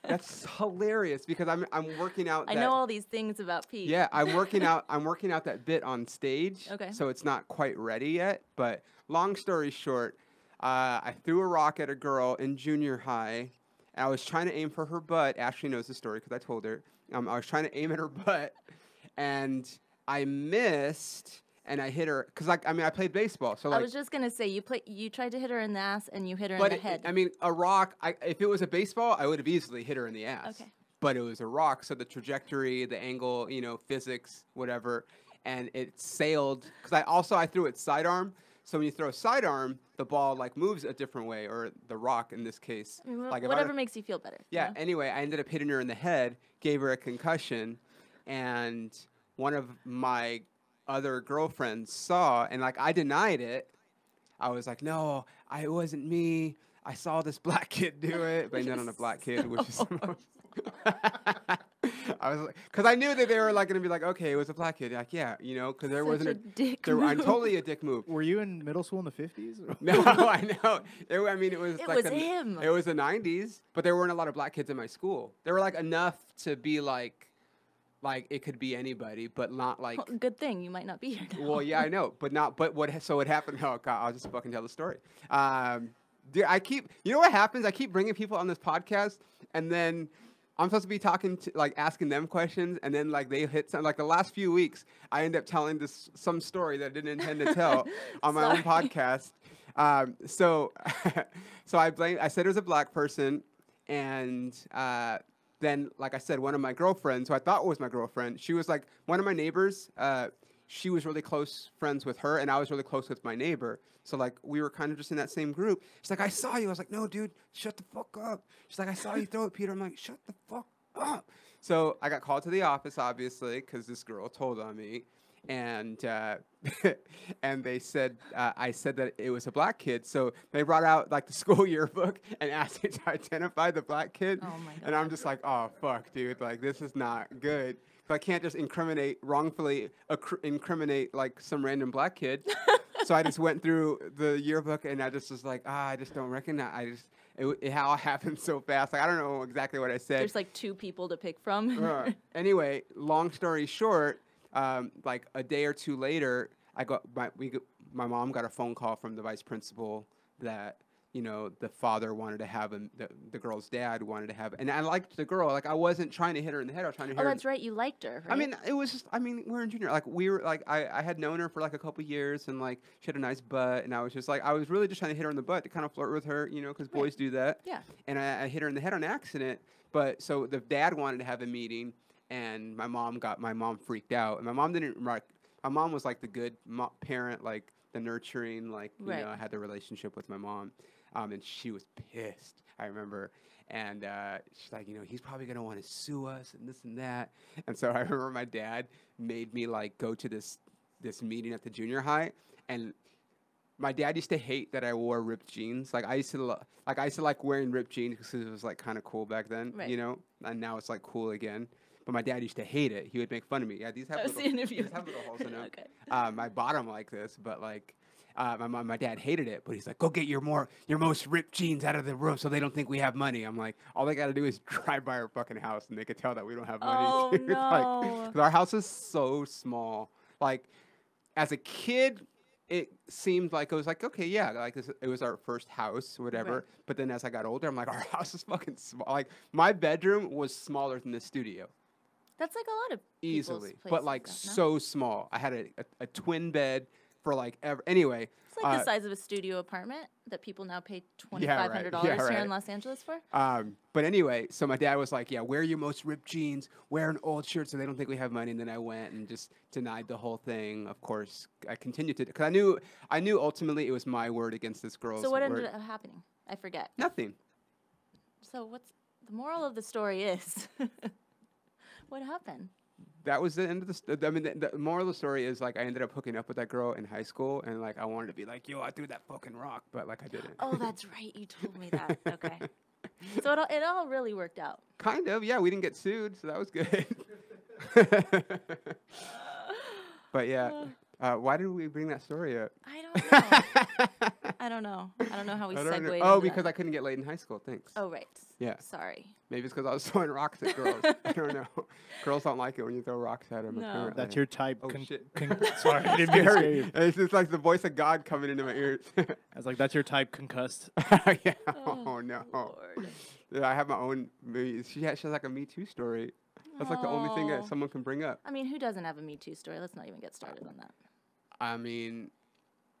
That's hilarious because I'm working out. I know all these things about Pete. Yeah, I'm working out that bit on stage. Okay. So it's not quite ready yet. But long story short, I threw a rock at a girl in junior high. And I was trying to aim for her butt. Ashley knows the story because I told her. I was trying to aim at her butt. And I missed, and I hit her because, like, I mean, I played baseball. So like, I was just gonna say you tried to hit her in the ass, and you hit her in the head. I mean, a rock. If it was a baseball, I would have easily hit her in the ass. Okay. But it was a rock, so the trajectory, the angle, you know, physics, whatever, and it sailed. Because I threw it sidearm. So when you throw sidearm, the ball like moves a different way, or the rock in this case. I mean, like whatever makes you feel better. Yeah. You know? Anyway, I ended up hitting her in the head, gave her a concussion. And one of my other girlfriends saw, and like I denied it. I was like, no, it wasn't me. I saw this black kid do it. But then on a black kid, which is I was like, because I knew that they were like going to be like, okay, it was a black kid. Like, yeah, you know, because there wasn't a dick. I'm totally a dick move. Were you in middle school in the 50s? No, I know. I mean, it was. It like was him. It was the 90s, but there weren't a lot of black kids in my school. There were like enough to be like. Like it could be anybody, but not like. Well, good thing you might not be here now. Well, yeah, I know, but not. But what? So it happened. Oh God, I'll just fucking tell the story. Dude, I keep. You know what happens? I keep bringing people on this podcast, and then I'm supposed to be talking to, like, asking them questions, and then like they hit some. Like the last few weeks, I end up telling this some story that I didn't intend to tell on my own podcast. So I blame. I said it was a black person, and. Then, like I said, one of my girlfriends, who I thought was my girlfriend, she was like one of my neighbors. She was really close friends with her, and I was really close with my neighbor. So, like, we were kind of just in that same group. She's like, I saw you. I was like, no, dude, shut the fuck up. She's like, I saw you throw it, Peter. I'm like, shut the fuck up. So I got called to the office, obviously, because this girl told on me. And and they said I said that it was a black kid, so they brought out like the school yearbook and asked me to identify the black kid. Oh my God. And I'm just like, oh fuck, dude, like this is not good. But I can't just wrongfully incriminate like some random black kid. So I just went through the yearbook and I just was like, ah, I just don't recognize. It all happened so fast. Like, I don't know exactly what I said. There's like two people to pick from. Anyway, long story short. Like a day or two later, my mom got a phone call from the vice principal that, you know, the father wanted to have, the girl's dad wanted to have, and I liked the girl. Like, I wasn't trying to hit her in the head. I was trying to hit her. Oh, that's right. You liked her, right? I mean, it was just, I mean, we're in junior. Like, we were, like, I had known her for, like, a couple years, and, like, she had a nice butt, and I was just, like, I was really just trying to hit her in the butt to kind of flirt with her, you know, because boys do that. Yeah. And I hit her in the head on accident, but, so the dad wanted to have a meeting. And my mom freaked out, and my mom was like the good parent, like the nurturing, like, right. You know, I had the relationship with my mom, and she was pissed, I remember, and she's like, you know, he's probably gonna want to sue us and this and that. And so I remember my dad made me like go to this meeting at the junior high, and my dad used to hate that I wore ripped jeans. Like, I used to like wearing ripped jeans because it was like kind of cool back then, right. You know, and now it's like cool again. But my dad used to hate it. He would make fun of me. Yeah, these have little holes in them. Okay. I bought them like this, but like my dad hated it. But he's like, go get your most ripped jeans out of the room so they don't think we have money. I'm like, all they got to do is drive by our fucking house, and they could tell that we don't have money. Oh, no. Like, 'cause our house is so small. Like, as a kid, it seemed like it was like, okay, yeah, like this, it was our first house, whatever. Right. But then as I got older, I'm like, our house is fucking small. Like, my bedroom was smaller than the studio. That's like a lot of easily, but like so small. I had a twin bed for like ever. Anyway, it's like the size of a studio apartment that people now pay $2,500 here in Los Angeles for. But anyway, so my dad was like, "Yeah, wear your most ripped jeans, wear an old shirt, so they don't think we have money." And then I went and just denied the whole thing. Of course, I continued to because I knew ultimately it was my word against this girl's. So what ended up happening? I forget. Nothing. So what's the moral of the story is? What happened? That was the end of the story. I mean, the moral of the story is, like, I ended up hooking up with that girl in high school, and, like, I wanted to be like, yo, I threw that fucking rock, but, like, I didn't. Oh, that's right. You told me that. Okay. So it all really worked out. Kind of. Yeah, we didn't get sued, so that was good. But, yeah. Why did we bring that story up? I don't know how we segued. Oh, because that. I couldn't get laid in high school. Thanks. Oh, right. Yeah. Sorry. Maybe it's because I was throwing rocks at girls. I don't know. Girls don't like it when you throw rocks at them. No. Apparently. That's your type. Oh, shit. Sorry. I didn't hear you. It's just like the voice of God coming into my ears. I was like, that's your type, concussed. Yeah. Oh, no. Lord. Yeah, I have my own movies. She has like a Me Too story. That's like the only thing that someone can bring up. I mean, who doesn't have a Me Too story? Let's not even get started on that. I mean,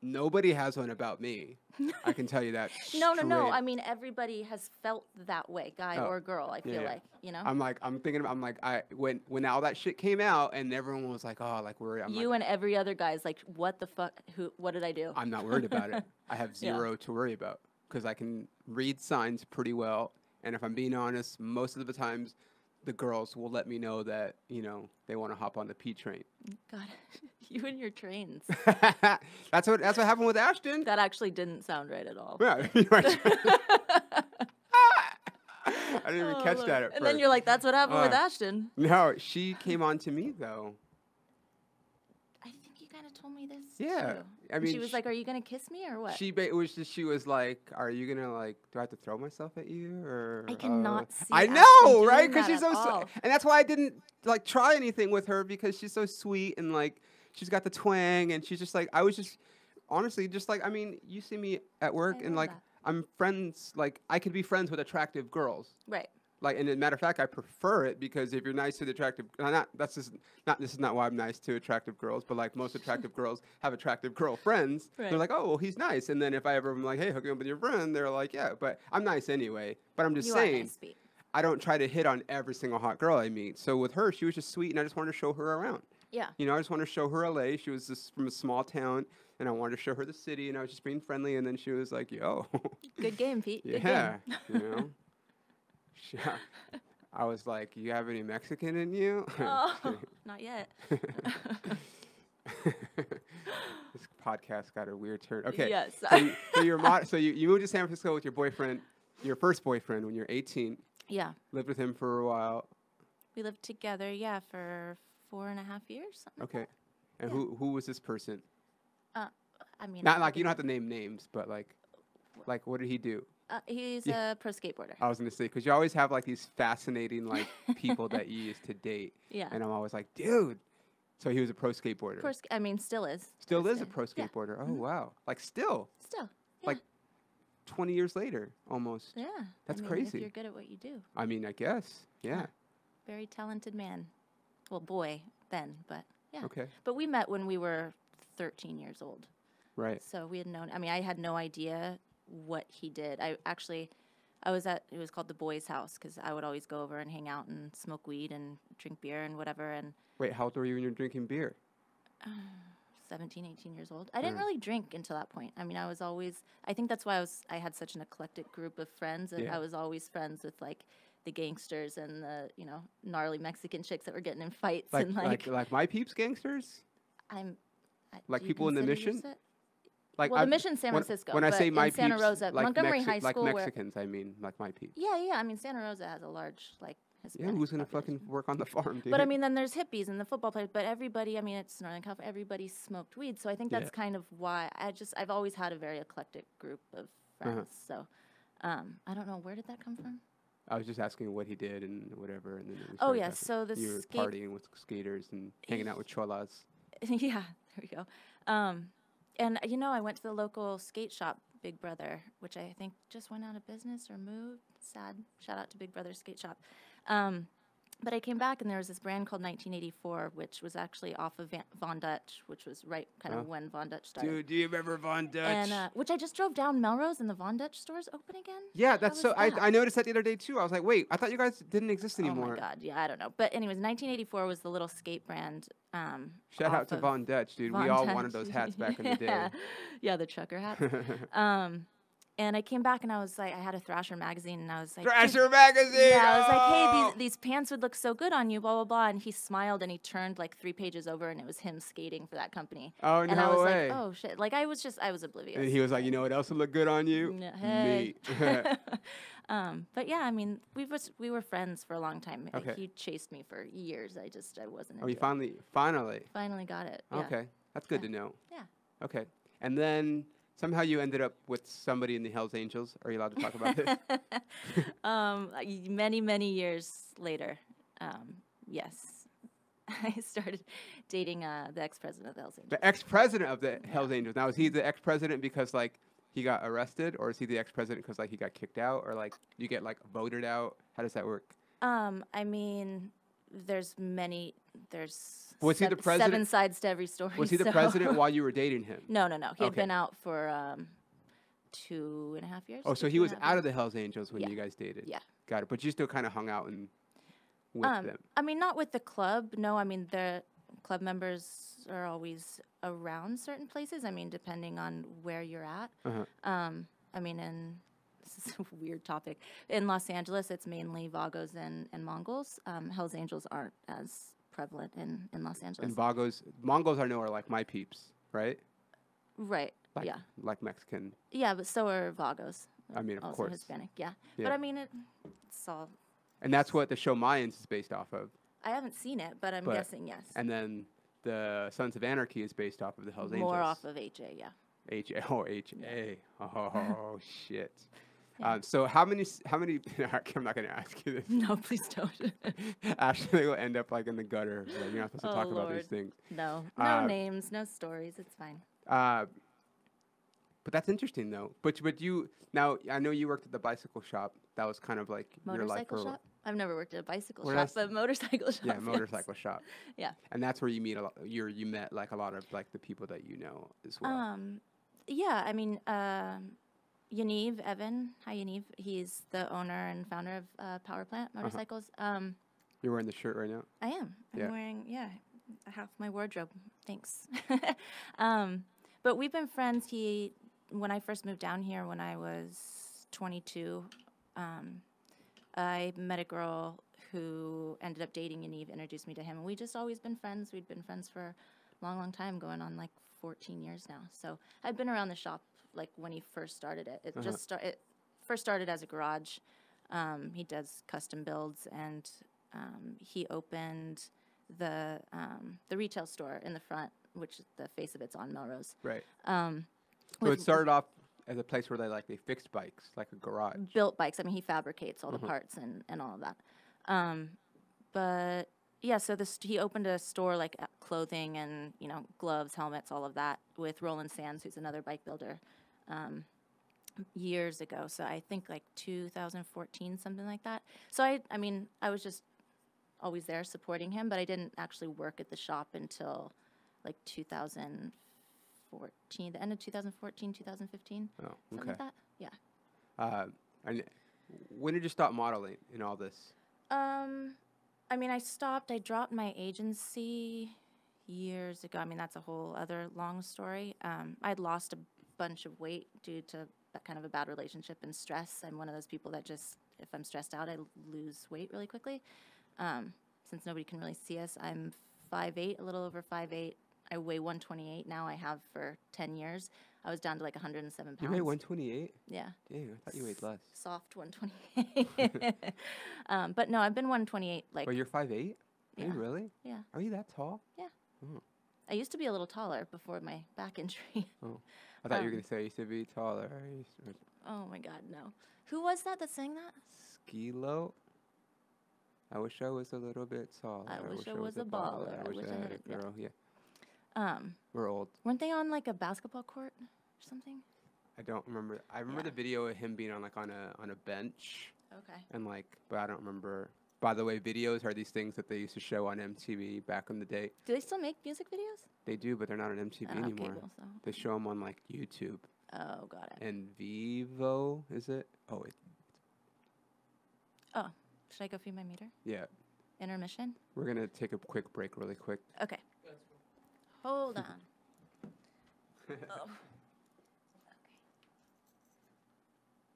nobody has one about me. I can tell you that. No. I mean, everybody has felt that way, guy or girl. I feel like, you know. I'm like, when all that shit came out and everyone was like, oh, like worried. And every other guy is like, what the fuck? What did I do? I'm not worried about it. I have zero to worry about because I can read signs pretty well. And if I'm being honest, most of the times the girls will let me know that, you know, they want to hop on the P train. God, you and your trains. That's what happened with Ashton. That actually didn't sound right at all. Yeah. I didn't even catch that at first. And then you're like, that's what happened with Ashton. No, she came on to me, though. I think you kind of told me this, yeah, too. I mean, she was like, are you going to kiss me or what? It was just, she was like, are you going to, like, do I have to throw myself at you? Or I cannot see I know, right? Because she's so sweet. And that's why I didn't, like, try anything with her, because she's so sweet and, like, she's got the twang. And she's just like, I was just, honestly, just like, I mean, you see me at work and, like, I'm friends, like, I could be friends with attractive girls. Right. Like, and as a matter of fact, I prefer it, because if you're nice to the attractive, this is not why I'm nice to attractive girls, but like most attractive girls have attractive girlfriends. Right. They're like, oh, well, he's nice. And then if I ever am like, hey, hook me up with your friend, they're like, yeah, but I'm nice anyway. But I'm just saying, I don't try to hit on every single hot girl I meet. So with her, she was just sweet, and I just wanted to show her around. Yeah. You know, I just wanted to show her LA. She was just from a small town, and I wanted to show her the city, and I was just being friendly. And then she was like, yo. Good game, Pete. Yeah. Good game. You know? I was like, you have any Mexican in you? Oh, not yet. This podcast got a weird turn. Okay. Yes. So you moved to San Francisco with your boyfriend, your first boyfriend, when you were 18. Yeah. Lived with him for a while. We lived together, yeah, for 4.5 years. Okay. Like, and yeah. who was this person? I mean, not like you don't have to name names, but like what did he do? He's a pro skateboarder. I was going to say, because you always have, like, these fascinating, like, people that you used to date. Yeah. And I'm always like, dude. So he was a pro skateboarder. Still is. Still is a pro skateboarder. Yeah. Oh, wow. Like, still. Still. Yeah. Like, 20 years later, almost. Yeah. That's crazy. If you're good at what you do. I mean, I guess. Yeah. Very talented man. Well, boy then, but yeah. Okay. But we met when we were 13 years old. Right. So we had known. I mean, I had no idea what he did. I was at, it was called the boys' house, because I would always go over and hang out and smoke weed and drink beer and whatever. And wait, how old were you when you were drinking beer? 17, 18 years old. I didn't really drink until that point. I mean, I was always, I think that's why I had such an eclectic group of friends, and I was always friends with, like, the gangsters and the, you know, gnarly Mexican chicks that were getting in fights, and like my peeps gangsters. Like people in the Mission. Like, well, the Mission, San Francisco. When I say my peeps, Santa Rosa, like Montgomery High School, like Mexicans, I mean, like my peeps. Yeah, yeah. I mean, Santa Rosa has a large, like, Hispanic. Yeah, who's gonna fucking work on the farm, dude? But I mean, then there's hippies and the football players. But everybody, I mean, it's Northern California. Everybody smoked weed, so I think that's kind of why I've always had a very eclectic group of friends. So, I don't know, where did that come from? I was just asking what he did and whatever, and then. Oh yeah, so this. You were partying with skaters and hanging out with cholas. Yeah, there we go. And, you know, I went to the local skate shop, Big Brother, which I think just went out of business or moved. Sad. Shout out to Big Brother Skate Shop. But I came back, and there was this brand called 1984, which was actually off of Von Dutch, which was right kind of when Von Dutch started. Dude, do you remember Von Dutch? And, which I just drove down Melrose, and the Von Dutch stores open again? Yeah, that's so. I noticed that the other day, too. I was like, wait, I thought you guys didn't exist anymore. Oh, my God. Yeah, I don't know. But anyways, 1984 was the little skate brand. Shout out to Von Dutch, dude. We all wanted those hats back in the day. Yeah, the trucker hat. And I came back, and I was like, I had a Thrasher magazine, and I was like, Thrasher magazine! Yeah, I was like, hey, these pants would look so good on you, blah, blah, blah. And he smiled, and he turned, like, 3 pages over, and it was him skating for that company. Oh, no way. And I was like, oh, shit. Like, I was oblivious. And he was like, you know what else would look good on you? Hey. Me. But, yeah, I mean, we were friends for a long time. Okay. Like, he chased me for years. I wasn't into it. Oh, you finally got it. Yeah. Okay. That's good to know. Yeah. Okay. And then somehow you ended up with somebody in the Hells Angels. Are you allowed to talk about this? Many, many years later, yes, I started dating the ex-president of the Hells Angels. The ex-president of the Hells Angels. Now, is he the ex-president because, like, he got arrested? Or is he the ex-president because, like, he got kicked out? Or, like, you get, like, voted out? How does that work? I mean, there's many. There's seven sides to every story. Was he the president while you were dating him? No. He had been out for 2.5 years. Oh, so he was out of the Hells Angels when you guys dated. Yeah. Got it. But you still kind of hung out and with them. I mean, not with the club. No, I mean, the club members are always around certain places. I mean, depending on where you're at. I mean, this is a weird topic. In Los Angeles, it's mainly Vagos and Mongols. Hells Angels aren't as prevalent in Los Angeles. And Mongols I know are like my peeps, right? Right. Like, yeah. Like Mexican. Yeah, but so are Vagos. I mean, of course. Hispanic, yeah. But I mean, saw. And that's what the show Mayans is based off of. I haven't seen it, but I'm guessing yes. And then the Sons of Anarchy is based off of the Hells Angels. More off of H.A., yeah. H.A. Oh, H.A. Oh, shit. Yeah. So how many, I'm not going to ask you this. No, please don't. Ashleah will end up like in the gutter. Like, you're not supposed to talk about these things. No. No names, no stories. It's fine. But that's interesting, though. But you, now, I know you worked at the bicycle shop. That was kind of like motorcycle your life. Shop? I've never worked at a bicycle shop, but motorcycle shop. Yeah, motorcycle shop. Yeah. And that's where you meet a lot, you met like a lot of like the people that you know as well. Yeah, I mean, Yaniv, Evan. Hi, Yaniv. He's the owner and founder of Power Plant Motorcycles. You're wearing the shirt right now? I am. I'm wearing, half my wardrobe. Thanks. But we've been friends. When I first moved down here when I was 22, I met a girl who ended up dating Yaniv, introduced me to him, and we just always been friends. We'd been friends for a long, long time, going on like 14 years now. So I've been around the shop like when he first started it. It just it first started as a garage. He does custom builds, and he opened the retail store in the front, which the face of it's on Melrose. Right. So it started off as a place where they fixed bikes, like a garage. Built bikes. I mean, he fabricates all the parts and all of that. But yeah, so he opened a store like clothing and, you know, gloves, helmets, all of that with Roland Sands, who's another bike builder, years ago. So I think like 2014, something like that. So I mean, I was just always there supporting him, but I didn't actually work at the shop until like 2014, the end of 2014, 2015, something like that. Yeah. And when did you stop modeling in all this? I mean, I dropped my agency years ago. I mean, that's a whole other long story. I'd lost a bunch of weight due to kind of a bad relationship and stress. I'm one of those people that just, if I'm stressed out, I lose weight really quickly. Since nobody can really see us, I'm 5'8", a little over 5'8". I weigh 128 now. I have for 10 years. I was down to like 107 pounds. You weigh 128? Yeah. Dang, I thought you weighed less. Soft 128. But no, I've been 128. Like. Well, you're 5'8"? Yeah. Are you really? Yeah. Are you that tall? Yeah. Oh. I used to be a little taller before my back injury. Oh, I thought you were going to say I used to be taller. Oh my God, no. Who was that sang that? Skee-Lo. I wish I was a little bit taller. I wish I was a baller. I wish I had a girl. Yeah. We're old. Weren't they on like a basketball court or something? I don't remember. I remember the video of him being on like on a bench. Okay. And like, but I don't remember. By the way, videos are these things that they used to show on MTV back in the day. Do they still make music videos? They do, but they're not on MTV anymore. Okay, cool, so. They show them on like YouTube. Oh, got it. And Vivo, is it? Oh, wait. Oh, should I go feed my meter? Yeah. Intermission? We're going to take a quick break really quick. Okay. Hold on. Oh. Okay.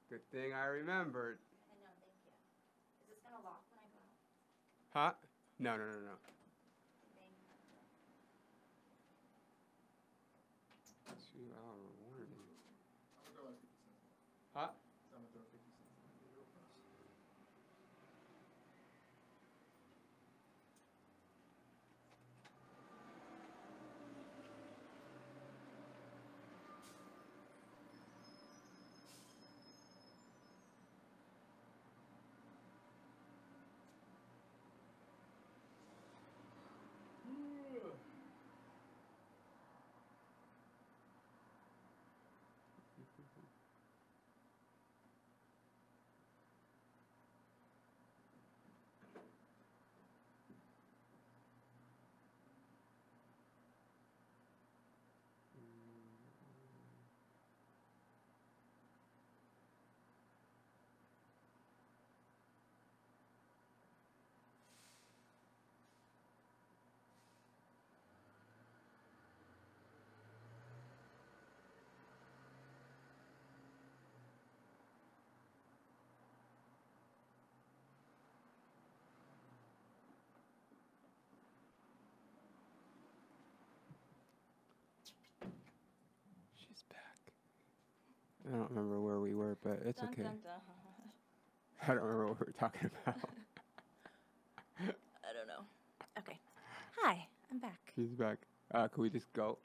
Good thing I remembered. I know, thank you. Is this gonna lock when I go out? Huh? No. Thanks. 2 hour warning. Huh? Back. I don't remember where we were, but it's okay. I don't remember what we were talking about. I don't know. Okay. Hi, I'm back. She's back. Can we just go?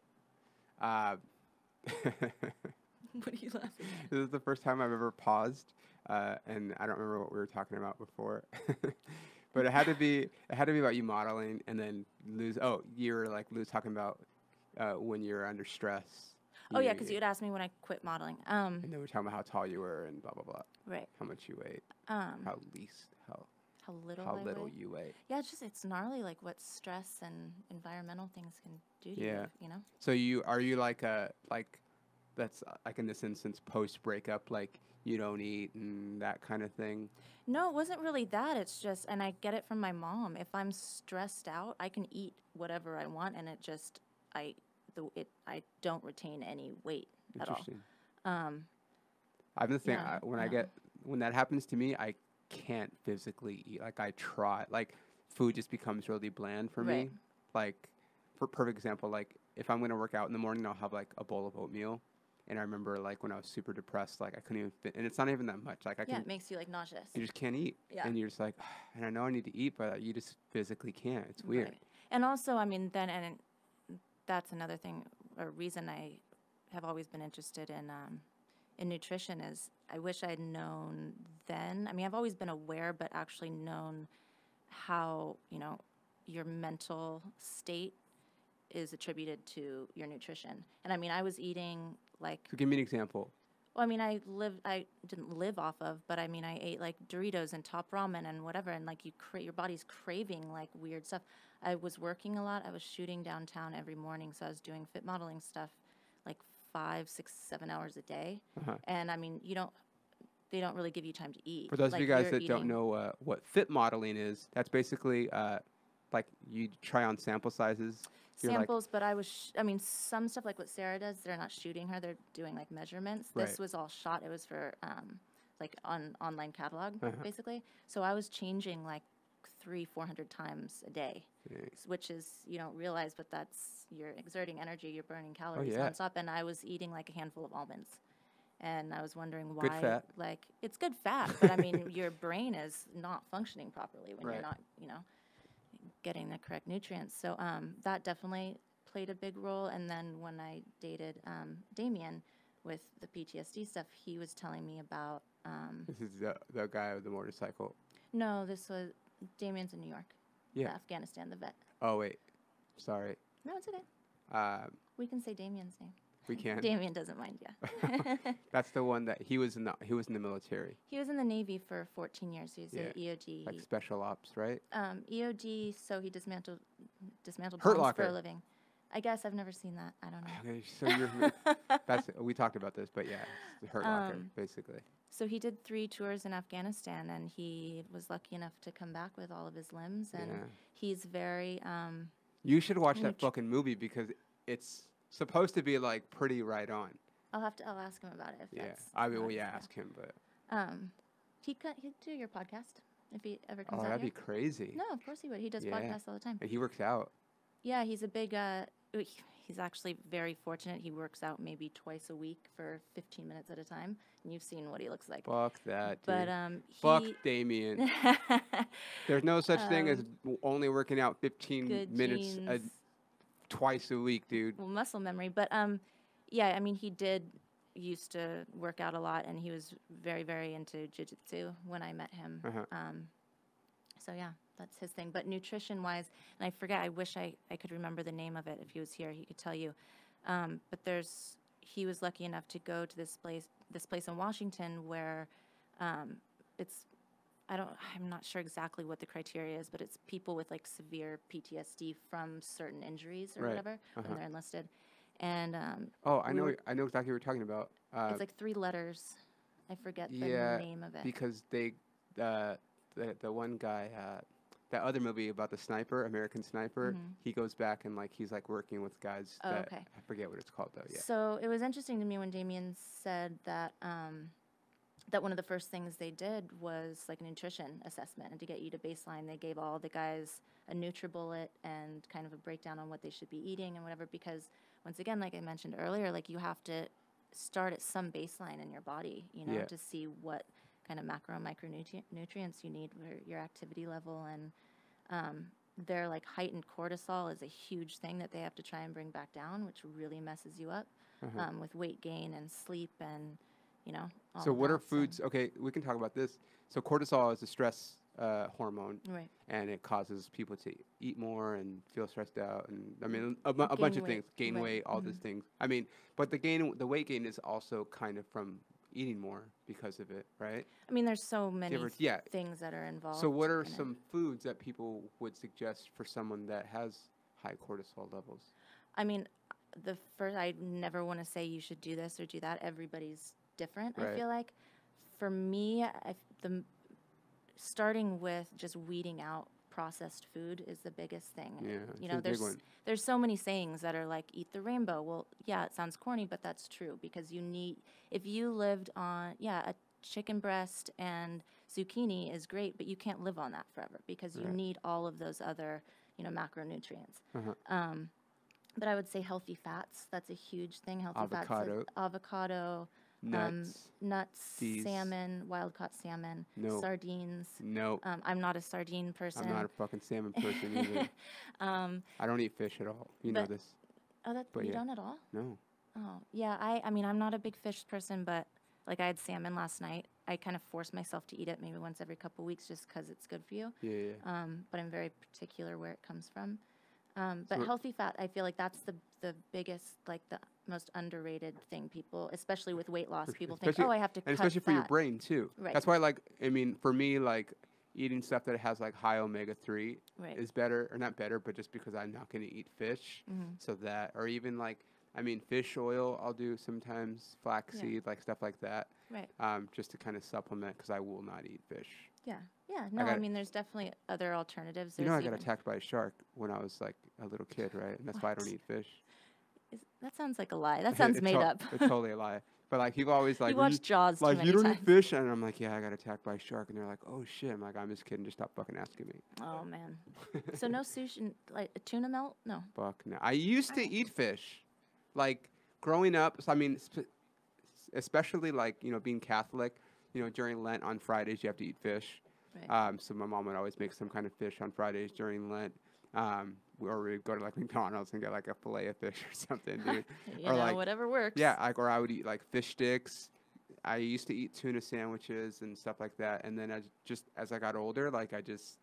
What are you laughing at? This is the first time I've ever paused, and I don't remember what we were talking about before. But it had to be about you modeling, and then Lou's. Oh, you were like Lou's talking about when you're under stress. Oh yeah, because you had asked me when I quit modeling. And then we're talking about how tall you were and blah blah blah. Right. How much you weighed. How little you weigh. Yeah, it's gnarly, like what stress and environmental things can do to you. You know. So are you like a that's like in this instance post breakup, like you don't eat and that kind of thing? No, it wasn't really that. It's just, and I get it from my mom. If I'm stressed out, I can eat whatever I want, and it just I don't retain any weight at all. I'm the thing when that happens to me, I can't physically eat. Like I try, like food just becomes really bland for me. Like for perfect example, like if I'm gonna work out in the morning, I'll have like a bowl of oatmeal. And I remember like when I was super depressed, like I couldn't even fit, and it's not even that much. Like it makes you like nauseous. You just can't eat. Yeah. And you're just like, and I know I need to eat, but you just physically can't. It's weird. Right. And also, I mean, that's another thing or reason I have always been interested in nutrition is I wish I'd known then. I mean, I've always been aware, but actually known how, you know, your mental state is attributed to your nutrition. And I mean, I was eating like... So give me an example. Well, I mean, I didn't live off of, but I mean, I ate like Doritos and Top Ramen and whatever. And like your body's craving like weird stuff. I was working a lot. I was shooting downtown every morning. So I was doing fit modeling stuff like 5, 6, 7 hours a day. Uh-huh. And I mean, they don't really give you time to eat. For those like, of you guys that don't know what fit modeling is, that's basically... like you try on sample sizes. Samples, like, but I mean, some stuff like what Sarah does, they're not shooting her; they're doing like measurements. Right. This was all shot. It was for like on online catalog basically. So I was changing like 300-400 times a day, which is you don't realize, but that's you're exerting energy, you're burning calories nonstop. And I was eating like a handful of almonds, and I was wondering why. Good fat. Like it's good fat, but I mean, your brain is not functioning properly when you're not, you know, getting the correct nutrients. So that definitely played a big role. And then when I dated Damien with the PTSD stuff, he was telling me about... this is the guy with the motorcycle. No, this was... Damien's in New York. Yeah. Afghanistan, the vet. Oh, wait. Sorry. No, it's okay. We can say Damien's name. We can. Damien doesn't mind, yeah. That's the one that he was in the military. He was in the Navy for 14 years. He was an EOD. Like special ops, right? EOD, so he dismantled bombs for a living. I guess I've never seen that. I don't know. Okay, so we talked about this, but yeah, it's Hurt Locker basically. So he did 3 tours in Afghanistan, and he was lucky enough to come back with all of his limbs, and he's very you should watch that fucking movie because it's supposed to be like pretty right on. I'll ask him about it. If that's ask him. But he'd do your podcast if he ever comes out. Oh, that'd be crazy. No, of course he would. He does podcasts all the time. And he works out. Yeah, he's a big. He's actually very fortunate. He works out maybe twice a week for 15 minutes at a time, and you've seen what he looks like. Fuck that, dude. But fuck Damien. There's no such thing as only working out 15 minutes a day. Twice a week, dude. Well, muscle memory. But, yeah, I mean, he used to work out a lot, and he was very, very into jiu-jitsu when I met him. So, yeah, that's his thing. But nutrition-wise, and I forget, I wish I could remember the name of it. If he was here, he could tell you. But he was lucky enough to go to this place in Washington where I'm not sure exactly what the criteria is, but it's people with like severe PTSD from certain injuries or whatever when they're enlisted. And I know exactly what you're talking about. It's like 3 letters. I forget the name of it. Because they the one guy that other movie about the sniper, American Sniper, he goes back and like he's like working with guys that I forget what it's called though. Yeah. So it was interesting to me when Damien said that that one of the first things they did was like a nutrition assessment, and to get you to baseline, they gave all the guys a NutriBullet and kind of a breakdown on what they should be eating and whatever, because once again, like I mentioned earlier, like you have to start at some baseline in your body, you know, to see what kind of macro and micronutrients you need for your activity level. And their like heightened cortisol is a huge thing that they have to try and bring back down, which really messes you up with weight gain and sleep and, you know. All so what are foods? Okay, we can talk about this. So cortisol is a stress hormone, right? And it causes people to eat more and feel stressed out, and I mean a bunch of things, gain weight, all these things. I mean, but the weight gain is also kind of from eating more because of it, right? I mean, there's so many things that are involved. So what are some foods that people would suggest for someone that has high cortisol levels? I mean, the first, I never want to say you should do this or do that. Everybody's different. Right. I feel like for me, starting with just weeding out processed food is the biggest thing. Yeah, you know, there's so many sayings that are like, eat the rainbow. Well, yeah, it sounds corny, but that's true, because you need, if you lived on, a chicken breast and zucchini is great, but you can't live on that forever, because you need all of those other, you know, macronutrients. But I would say healthy fats. That's a huge thing. Healthy fats, like avocado, nuts, salmon, wild-caught salmon, sardines. I'm not a sardine person. I'm not a fucking salmon person either. I don't eat fish at all. You know this. Oh, that you don't at all? No. Oh, yeah. I mean, I'm not a big fish person, but like I had salmon last night. I kind of force myself to eat it maybe once every couple weeks just because it's good for you. Yeah, yeah. But I'm very particular where it comes from. But so healthy fat, I feel like that's the biggest, like the most underrated thing people, especially with weight loss, people think, oh, I have to cut fat. And especially for your brain, too. Right. That's why, like, I mean, for me, like, eating stuff that has, like, high omega-3 is better, or not better, but just because I'm not going to eat fish. So that, or even, like, I mean, fish oil I'll do sometimes, flaxseed, like, stuff like that. Right. Just to kind of supplement, because I will not eat fish. Yeah. Yeah. No, I mean, there's definitely other alternatives. You know, I got attacked by a shark when I was, like, a little kid, right? And that's why I don't eat fish. That sounds like a lie. That sounds made up. It's totally a lie. But, like, people always, like, you watch Jaws too many times. Like, you don't eat fish? And I'm like, yeah, I got attacked by a shark. And they're like, oh, shit. I'm like, I'm just kidding. Just stop fucking asking me. Oh, man. So no sushi, like, a tuna melt? No. Fuck no. I used to eat fish. Like, growing up, so, I mean, especially, like, you know, being Catholic, you know, during Lent on Fridays, you have to eat fish. Right. So my mom would always make some kind of fish on Fridays during Lent. Or we'd go to, like, McDonald's and get, like, a fillet of fish or something, dude. Or, know, like, whatever works. Yeah, like, or I would eat, like, fish sticks. I used to eat tuna sandwiches and stuff like that. And then I just, as I got older, like, I just,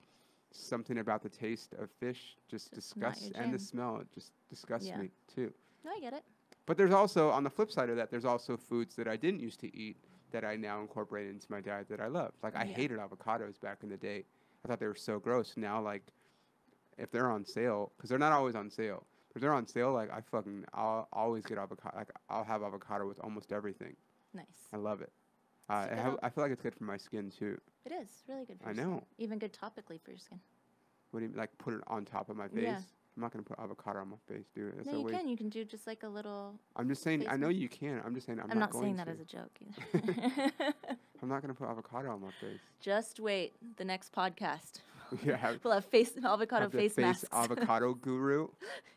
something about the taste of fish just disgusts, and the smell just disgusts me, too. No, I get it. But there's also, on the flip side of that, there's also foods that I didn't used to eat that I now incorporate into my diet that I love. Like, I hated avocados back in the day. I thought they were so gross. Now, like, if they're on sale, because they're not always on sale. If they're on sale, like, I'll always get avocado. Like, I'll have avocado with almost everything. Nice. I love it. I feel like it's good for my skin, too. It is. Really good for your skin. I know. Even good topically for your skin. What do you mean? Like, put it on top of my face? Yeah. I'm not going to put avocado on my face, dude. That's no, you can. You can do just, like, a little... I'm just saying... I know you can. I'm just saying I'm not going to. I'm not saying that as a joke, either. I'm not going to put avocado on my face. Just wait. The next podcast. Yeah, we'll have avocado face masks. Avocado guru.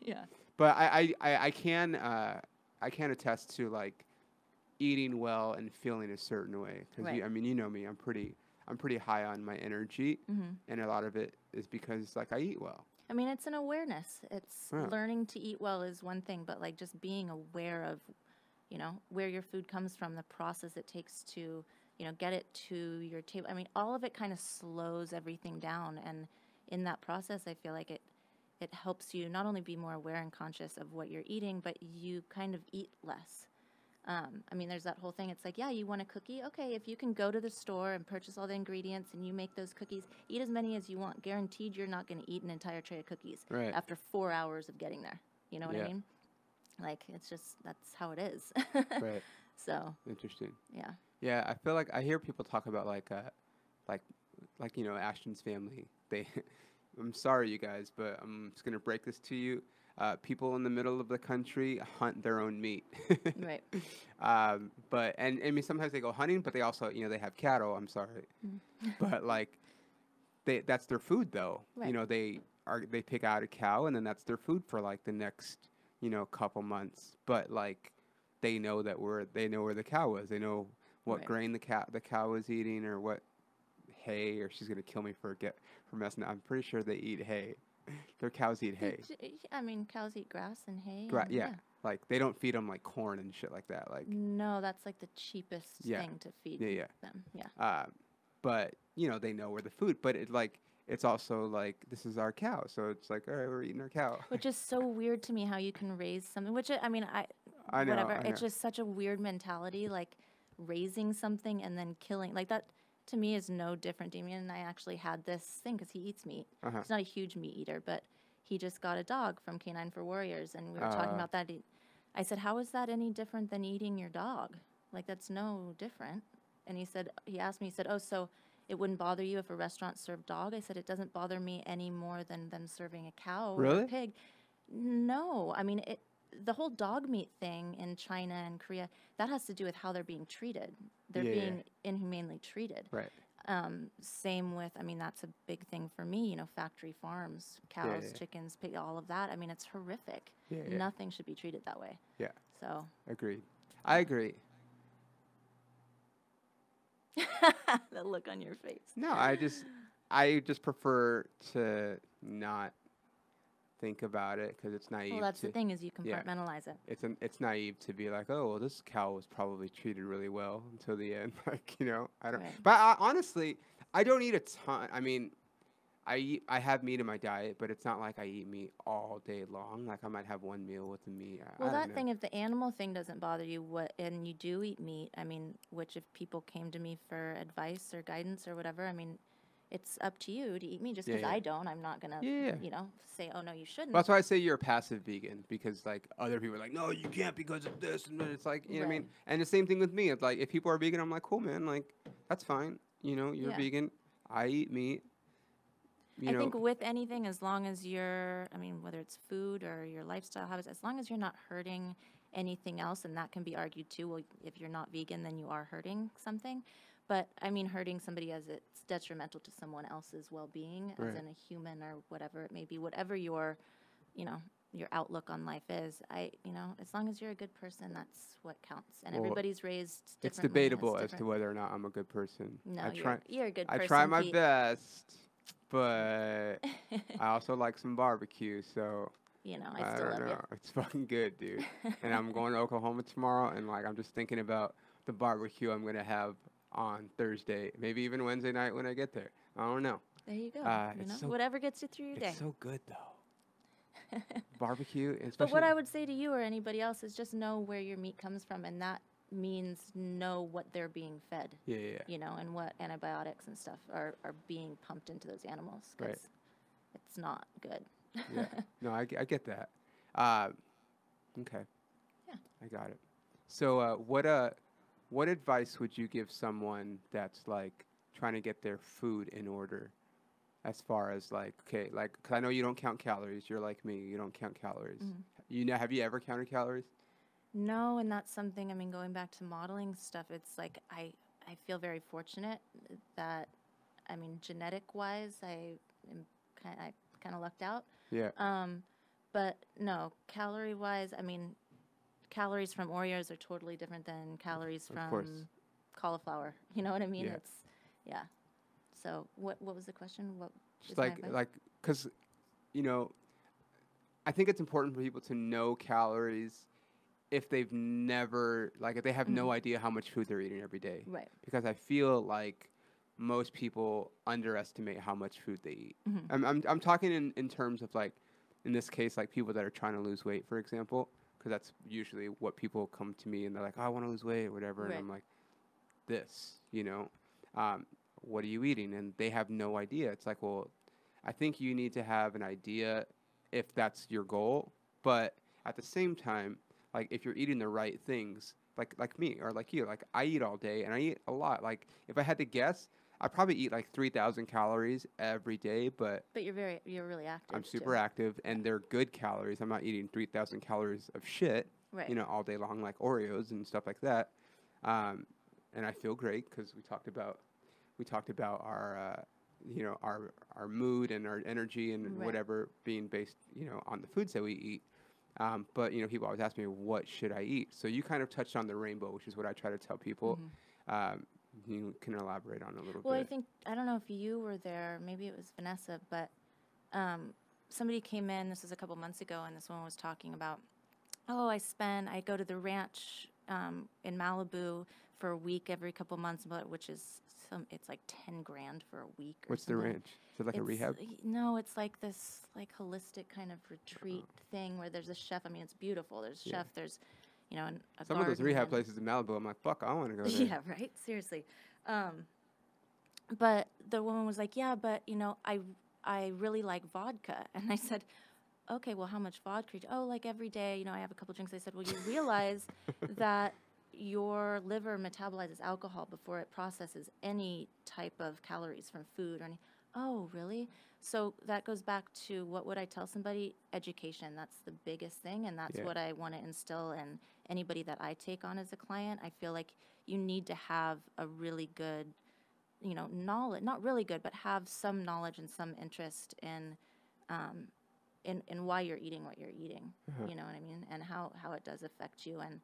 Yeah. But I can attest to, like, eating well and feeling a certain way. Because I mean, you know me. I'm pretty high on my energy, and a lot of it is because, like, I eat well. I mean, it's an awareness. It's learning to eat well is one thing, but, like, just being aware of, you know, where your food comes from, the process it takes to, you know, get it to your table. I mean, all of it kind of slows everything down. And in that process, I feel like it helps you not only be more aware and conscious of what you're eating, but you kind of eat less. I mean, there's that whole thing. It's like, yeah, you want a cookie? Okay, if you can go to the store and purchase all the ingredients and you make those cookies, eat as many as you want. Guaranteed you're not going to eat an entire tray of cookies after 4 hours of getting there. You know what I mean? Like, it's just, that's how it is. Right. So. Interesting. Yeah. Yeah, I feel like I hear people talk about, like, you know, Ashton's family. I'm sorry, you guys, but I'm just going to break this to you. People in the middle of the country hunt their own meat. Right. But, and I mean, sometimes they go hunting, but they also, you know, they have cattle. I'm sorry. But, like, that's their food, though. Right. You know, they pick out a cow, and then that's their food for, like, the next, you know, couple months. But, like, they know where the cow was. They know what right. grain the cow was eating, or what hay, or she's gonna kill me for messing up. I'm pretty sure they eat hay. Their cows eat hay. I mean, cows eat grass and hay. Right. Yeah. Like, they don't feed them, like, corn and shit like that. Like, no, that's, like, the cheapest thing to feed them. Yeah. But, you know, they know where the food, but it, like, it's also, like, this is our cow. So it's like, all right, we're eating our cow. Which is so weird to me how you can raise something, which, I mean, I know, whatever. I know. It's just such a weird mentality, like, raising something and then killing. Like, that, to me, is no different. Damien and I actually had this thing because he eats meat. Uh-huh. He's not a huge meat eater, but he just got a dog from Canine for Warriors, and we were talking about that. I said, how is that any different than eating your dog? Like, that's no different. And he said, he asked me, he said, oh, so it wouldn't bother you if a restaurant served dog? I said, it doesn't bother me any more than them serving a cow or a pig. No. I mean, the whole dog meat thing in China and Korea, that has to do with how they're being treated. They're being inhumanely treated. Right. Same with, I mean, that's a big thing for me, you know, factory farms, cows, chickens, pig, all of that. I mean, it's horrific. Yeah. Nothing should be treated that way. Yeah. So. Agreed. I agree. The look on your face. No, I just prefer to not think about it because it's naive. Well, that's the thing, is you compartmentalize it. It's naive to be like, oh, well, this cow was probably treated really well until the end. Like, you know, I don't. Right. But honestly, I don't eat a ton. I mean, I have meat in my diet, but it's not like I eat meat all day long. Like, I might have one meal with the meat. Well, that thing, if the animal thing doesn't bother you, and you do eat meat, I mean, which if people came to me for advice or guidance or whatever, I mean, it's up to you to eat meat. Just because I don't, I'm not going to, you know, say, oh, no, you shouldn't. Well, that's why I say you're a passive vegan, because, like, other people are like, no, you can't because of this. And it's like, you know what I mean? And the same thing with me. It's like, if people are vegan, I'm like, cool, man. Like, that's fine. You know, you're vegan. I eat meat. I think with anything, as long as you're, I mean, whether it's food or your lifestyle habits, as long as you're not hurting anything else, and that can be argued too. Well, if you're not vegan, then you are hurting something. But, I mean, hurting somebody as it's detrimental to someone else's well-being, as in a human or whatever it may be, whatever your, you know, your outlook on life is. You know, as long as you're a good person, that's what counts. And everybody's raised differently. It's debatable as to whether or not I'm a good person. No, you're a good person. I try my best, but I also like some barbecue, so... You know, I still love you. It's fucking good, dude. And I'm going to Oklahoma tomorrow, and, like, I'm just thinking about the barbecue I'm going to have on Thursday, maybe even Wednesday night when I get there. I don't know. There you go. You know? So whatever gets you through your day. It's so good, though. Barbecue. But what I would say to you or anybody else is just know where your meat comes from, and that means know what they're being fed. Yeah. You know, and what antibiotics and stuff are being pumped into those animals. Right. It's not good. Yeah. No, I get that. Okay. Yeah. I got it. So what advice would you give someone that's, like, trying to get their food in order as far as, like, okay, like, because I know you don't count calories. You're like me. You don't count calories. Mm-hmm. You know, have you ever counted calories? No, and that's something, I mean, going back to modeling stuff, it's like I feel very fortunate that, I mean, genetic-wise, I kind of lucked out. Yeah. But, no, calorie-wise, I mean, calories from Oreos are totally different than calories from cauliflower. You know what I mean? Yeah. It's, yeah. So what was the question? What just like, because, you know, I think it's important for people to know calories if they've never, like, if they have no idea how much food they're eating every day. Right. Because I feel like most people underestimate how much food they eat. Mm-hmm. I'm talking in terms of, like, in this case, like, people that are trying to lose weight, for example. Because that's usually what people come to me and they're like, oh, I want to lose weight or whatever. Right. And I'm like, this, you know, what are you eating? And they have no idea. It's like, well, I think you need to have an idea if that's your goal. But at the same time, like, if you're eating the right things, like me or like you, like, I eat all day and I eat a lot. Like, if I had to guess, I probably eat like 3,000 calories every day, but you're really active. I'm super active, and they're good calories. I'm not eating 3,000 calories of shit, you know, all day long, like Oreos and stuff like that. And I feel great because we talked about our, you know, our mood and our energy and whatever being based, you know, on the foods that we eat. But you know, people always ask me, what should I eat? So you kind of touched on the rainbow, which is what I try to tell people. You can elaborate on a little bit. Well, I think, I don't know if you were there, maybe it was Vanessa, but somebody came in, this was a couple months ago, and this one was talking about, oh, I go to the ranch in Malibu for a week every couple months, which is, it's like $10,000 for a week or What's something. The ranch? Is it like a rehab? No, it's like this like holistic kind of retreat thing where there's a chef. I mean, it's beautiful. There's a chef, there's, you know, a Some of those rehab places in Malibu, I'm like, fuck, I want to go there. Yeah, right? Seriously. But the woman was like, yeah, but, you know, I really like vodka. And I said, okay, well, how much vodka? Oh, like every day, you know, I have a couple drinks. I said, well, you realize that your liver metabolizes alcohol before it processes any type of calories from food or anything. Oh, really? So that goes back to what would I tell somebody? Education. That's the biggest thing, and that's what I want to instill in anybody that I take on as a client. I feel like you need to have a really good, you know, knowledge, not really good, but have some knowledge and some interest in why you're eating what you're eating, you know what I mean? And how it does affect you and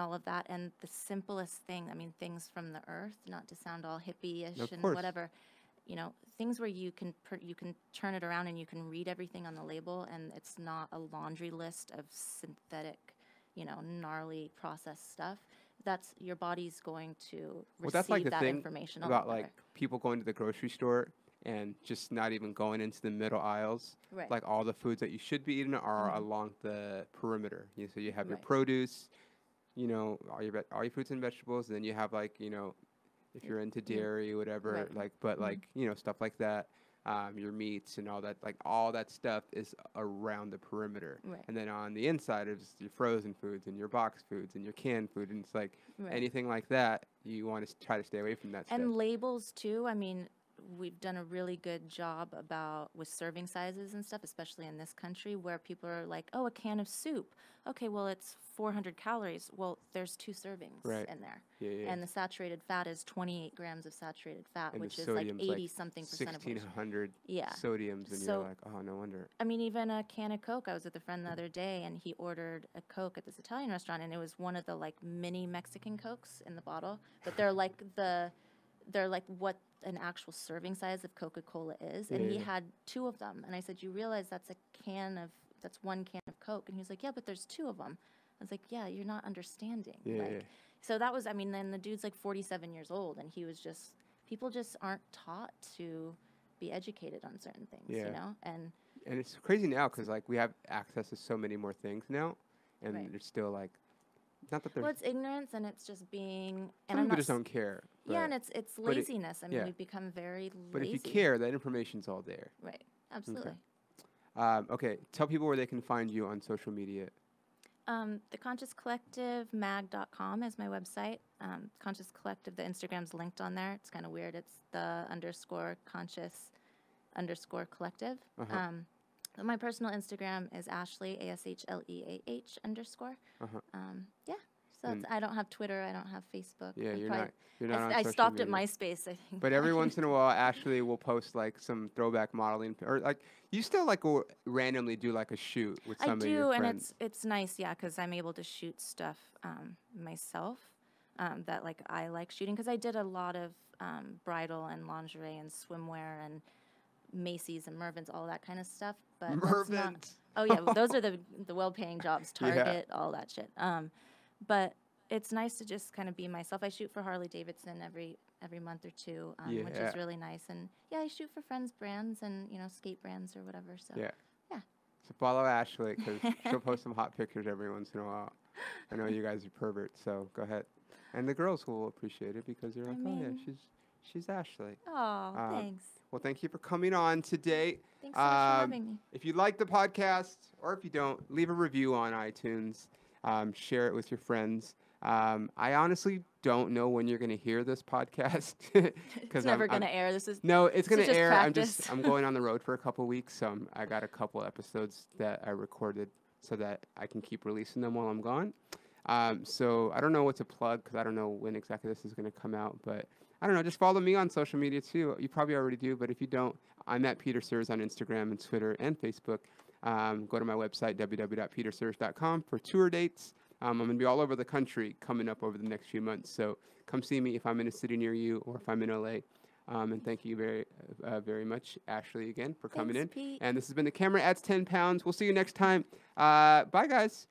all of that. And the simplest thing, I mean, things from the earth, not to sound all hippie-ish and whatever, you know, things where you can turn it around and you can read everything on the label, and it's not a laundry list of synthetic, you know, gnarly processed stuff. That's your body's going to receive that's like that information. About like people going to the grocery store and just not even going into the middle aisles. Right. Like all the foods that you should be eating are along the perimeter. You know, so you have your produce, you know, all your fruits and vegetables, and then you have like, you know, if you're into dairy, whatever, like, but like, you know, stuff like that, your meats and all that, like all that stuff is around the perimeter. Right. And then on the inside is your frozen foods and your box foods and your canned food. And it's like anything like that, you want to try to stay away from that stuff. And labels too. I mean, we've done a really good job with serving sizes and stuff, especially in this country where people are like, oh, a can of soup. Okay, well, it's 400 calories. Well, there's 2 servings in there. Yeah, yeah. And the saturated fat is 28 grams of saturated fat, and which is like 80-something percent of 1,600 sodiums. And so, you're like, oh, no wonder. I mean, even a can of Coke. I was with a friend the other day, and he ordered a Coke at this Italian restaurant, and it was one of the, like, mini Mexican Cokes in the bottle. But they're like they're like what an actual serving size of Coca-Cola is. And he had 2 of them. And I said, you realize that's 1 can of Coke. And he was like, yeah, but there's 2 of them. I was like, yeah, you're not understanding. Yeah, like, so that was, I mean, then the dude's like 47 years old, and he was just, people just aren't taught to be educated on certain things, you know? And it's crazy now because, like, we have access to so many more things now, and there's still, like, not that there's... Well, it's ignorance, and it's just being... And people just don't care. Yeah, and it's laziness. I mean, we've become very lazy. But if you care, that information's all there. Right, absolutely. Okay. Okay, tell people where they can find you on social media. The Conscious Collective, mag.com is my website. Conscious Collective, the Instagram's linked on there. It's kind of weird. It's the _conscious_collective. My personal Instagram is Ashleah, ASHLEAH _. Yeah. So I don't have Twitter. I don't have Facebook. Yeah, you're not on I stopped media. At MySpace, I think. But every once in a while, Ashleah will post like some throwback modeling, or like you still like will randomly do like a shoot with some of your friends. I do, and it's nice, yeah, because I'm able to shoot stuff myself that like I like shooting, because I did a lot of bridal and lingerie and swimwear and Macy's and Mervin's, all that kind of stuff. But Mervin's. Oh yeah, those are the well-paying jobs. Target, all that shit. But it's nice to just kind of be myself. I shoot for Harley Davidson every month or 2, which is really nice. And yeah, I shoot for friends' brands and, you know, skate brands or whatever. So yeah. So follow Ashleah, because she'll post some hot pictures every once in a while. I know you guys are perverts, so go ahead. And the girls will appreciate it because they're like, oh yeah, she's Ashleah. Oh, thanks. Well, thank you for coming on today. Thanks so much for having me. If you like the podcast, or if you don't, leave a review on iTunes. Share it with your friends. I honestly don't know when you're going to hear this podcast. It's never going to air. It's going to air. I'm going on the road for a couple weeks, so I got a couple episodes that I recorded so that I can keep releasing them while I'm gone. So I don't know what to plug because I don't know when exactly this is going to come out, but I don't know. Just follow me on social media too. You probably already do, but if you don't, I'm at Peter Sers on Instagram and Twitter and Facebook. Go to my website, www.petersers.com, for tour dates. I'm going to be all over the country coming up over the next few months. So come see me if I'm in a city near you or if I'm in LA. And thank you very much, Ashleah, again, for coming in. Thanks, Pete. And this has been The Camera Adds 10 Pounds. We'll see you next time. Bye, guys.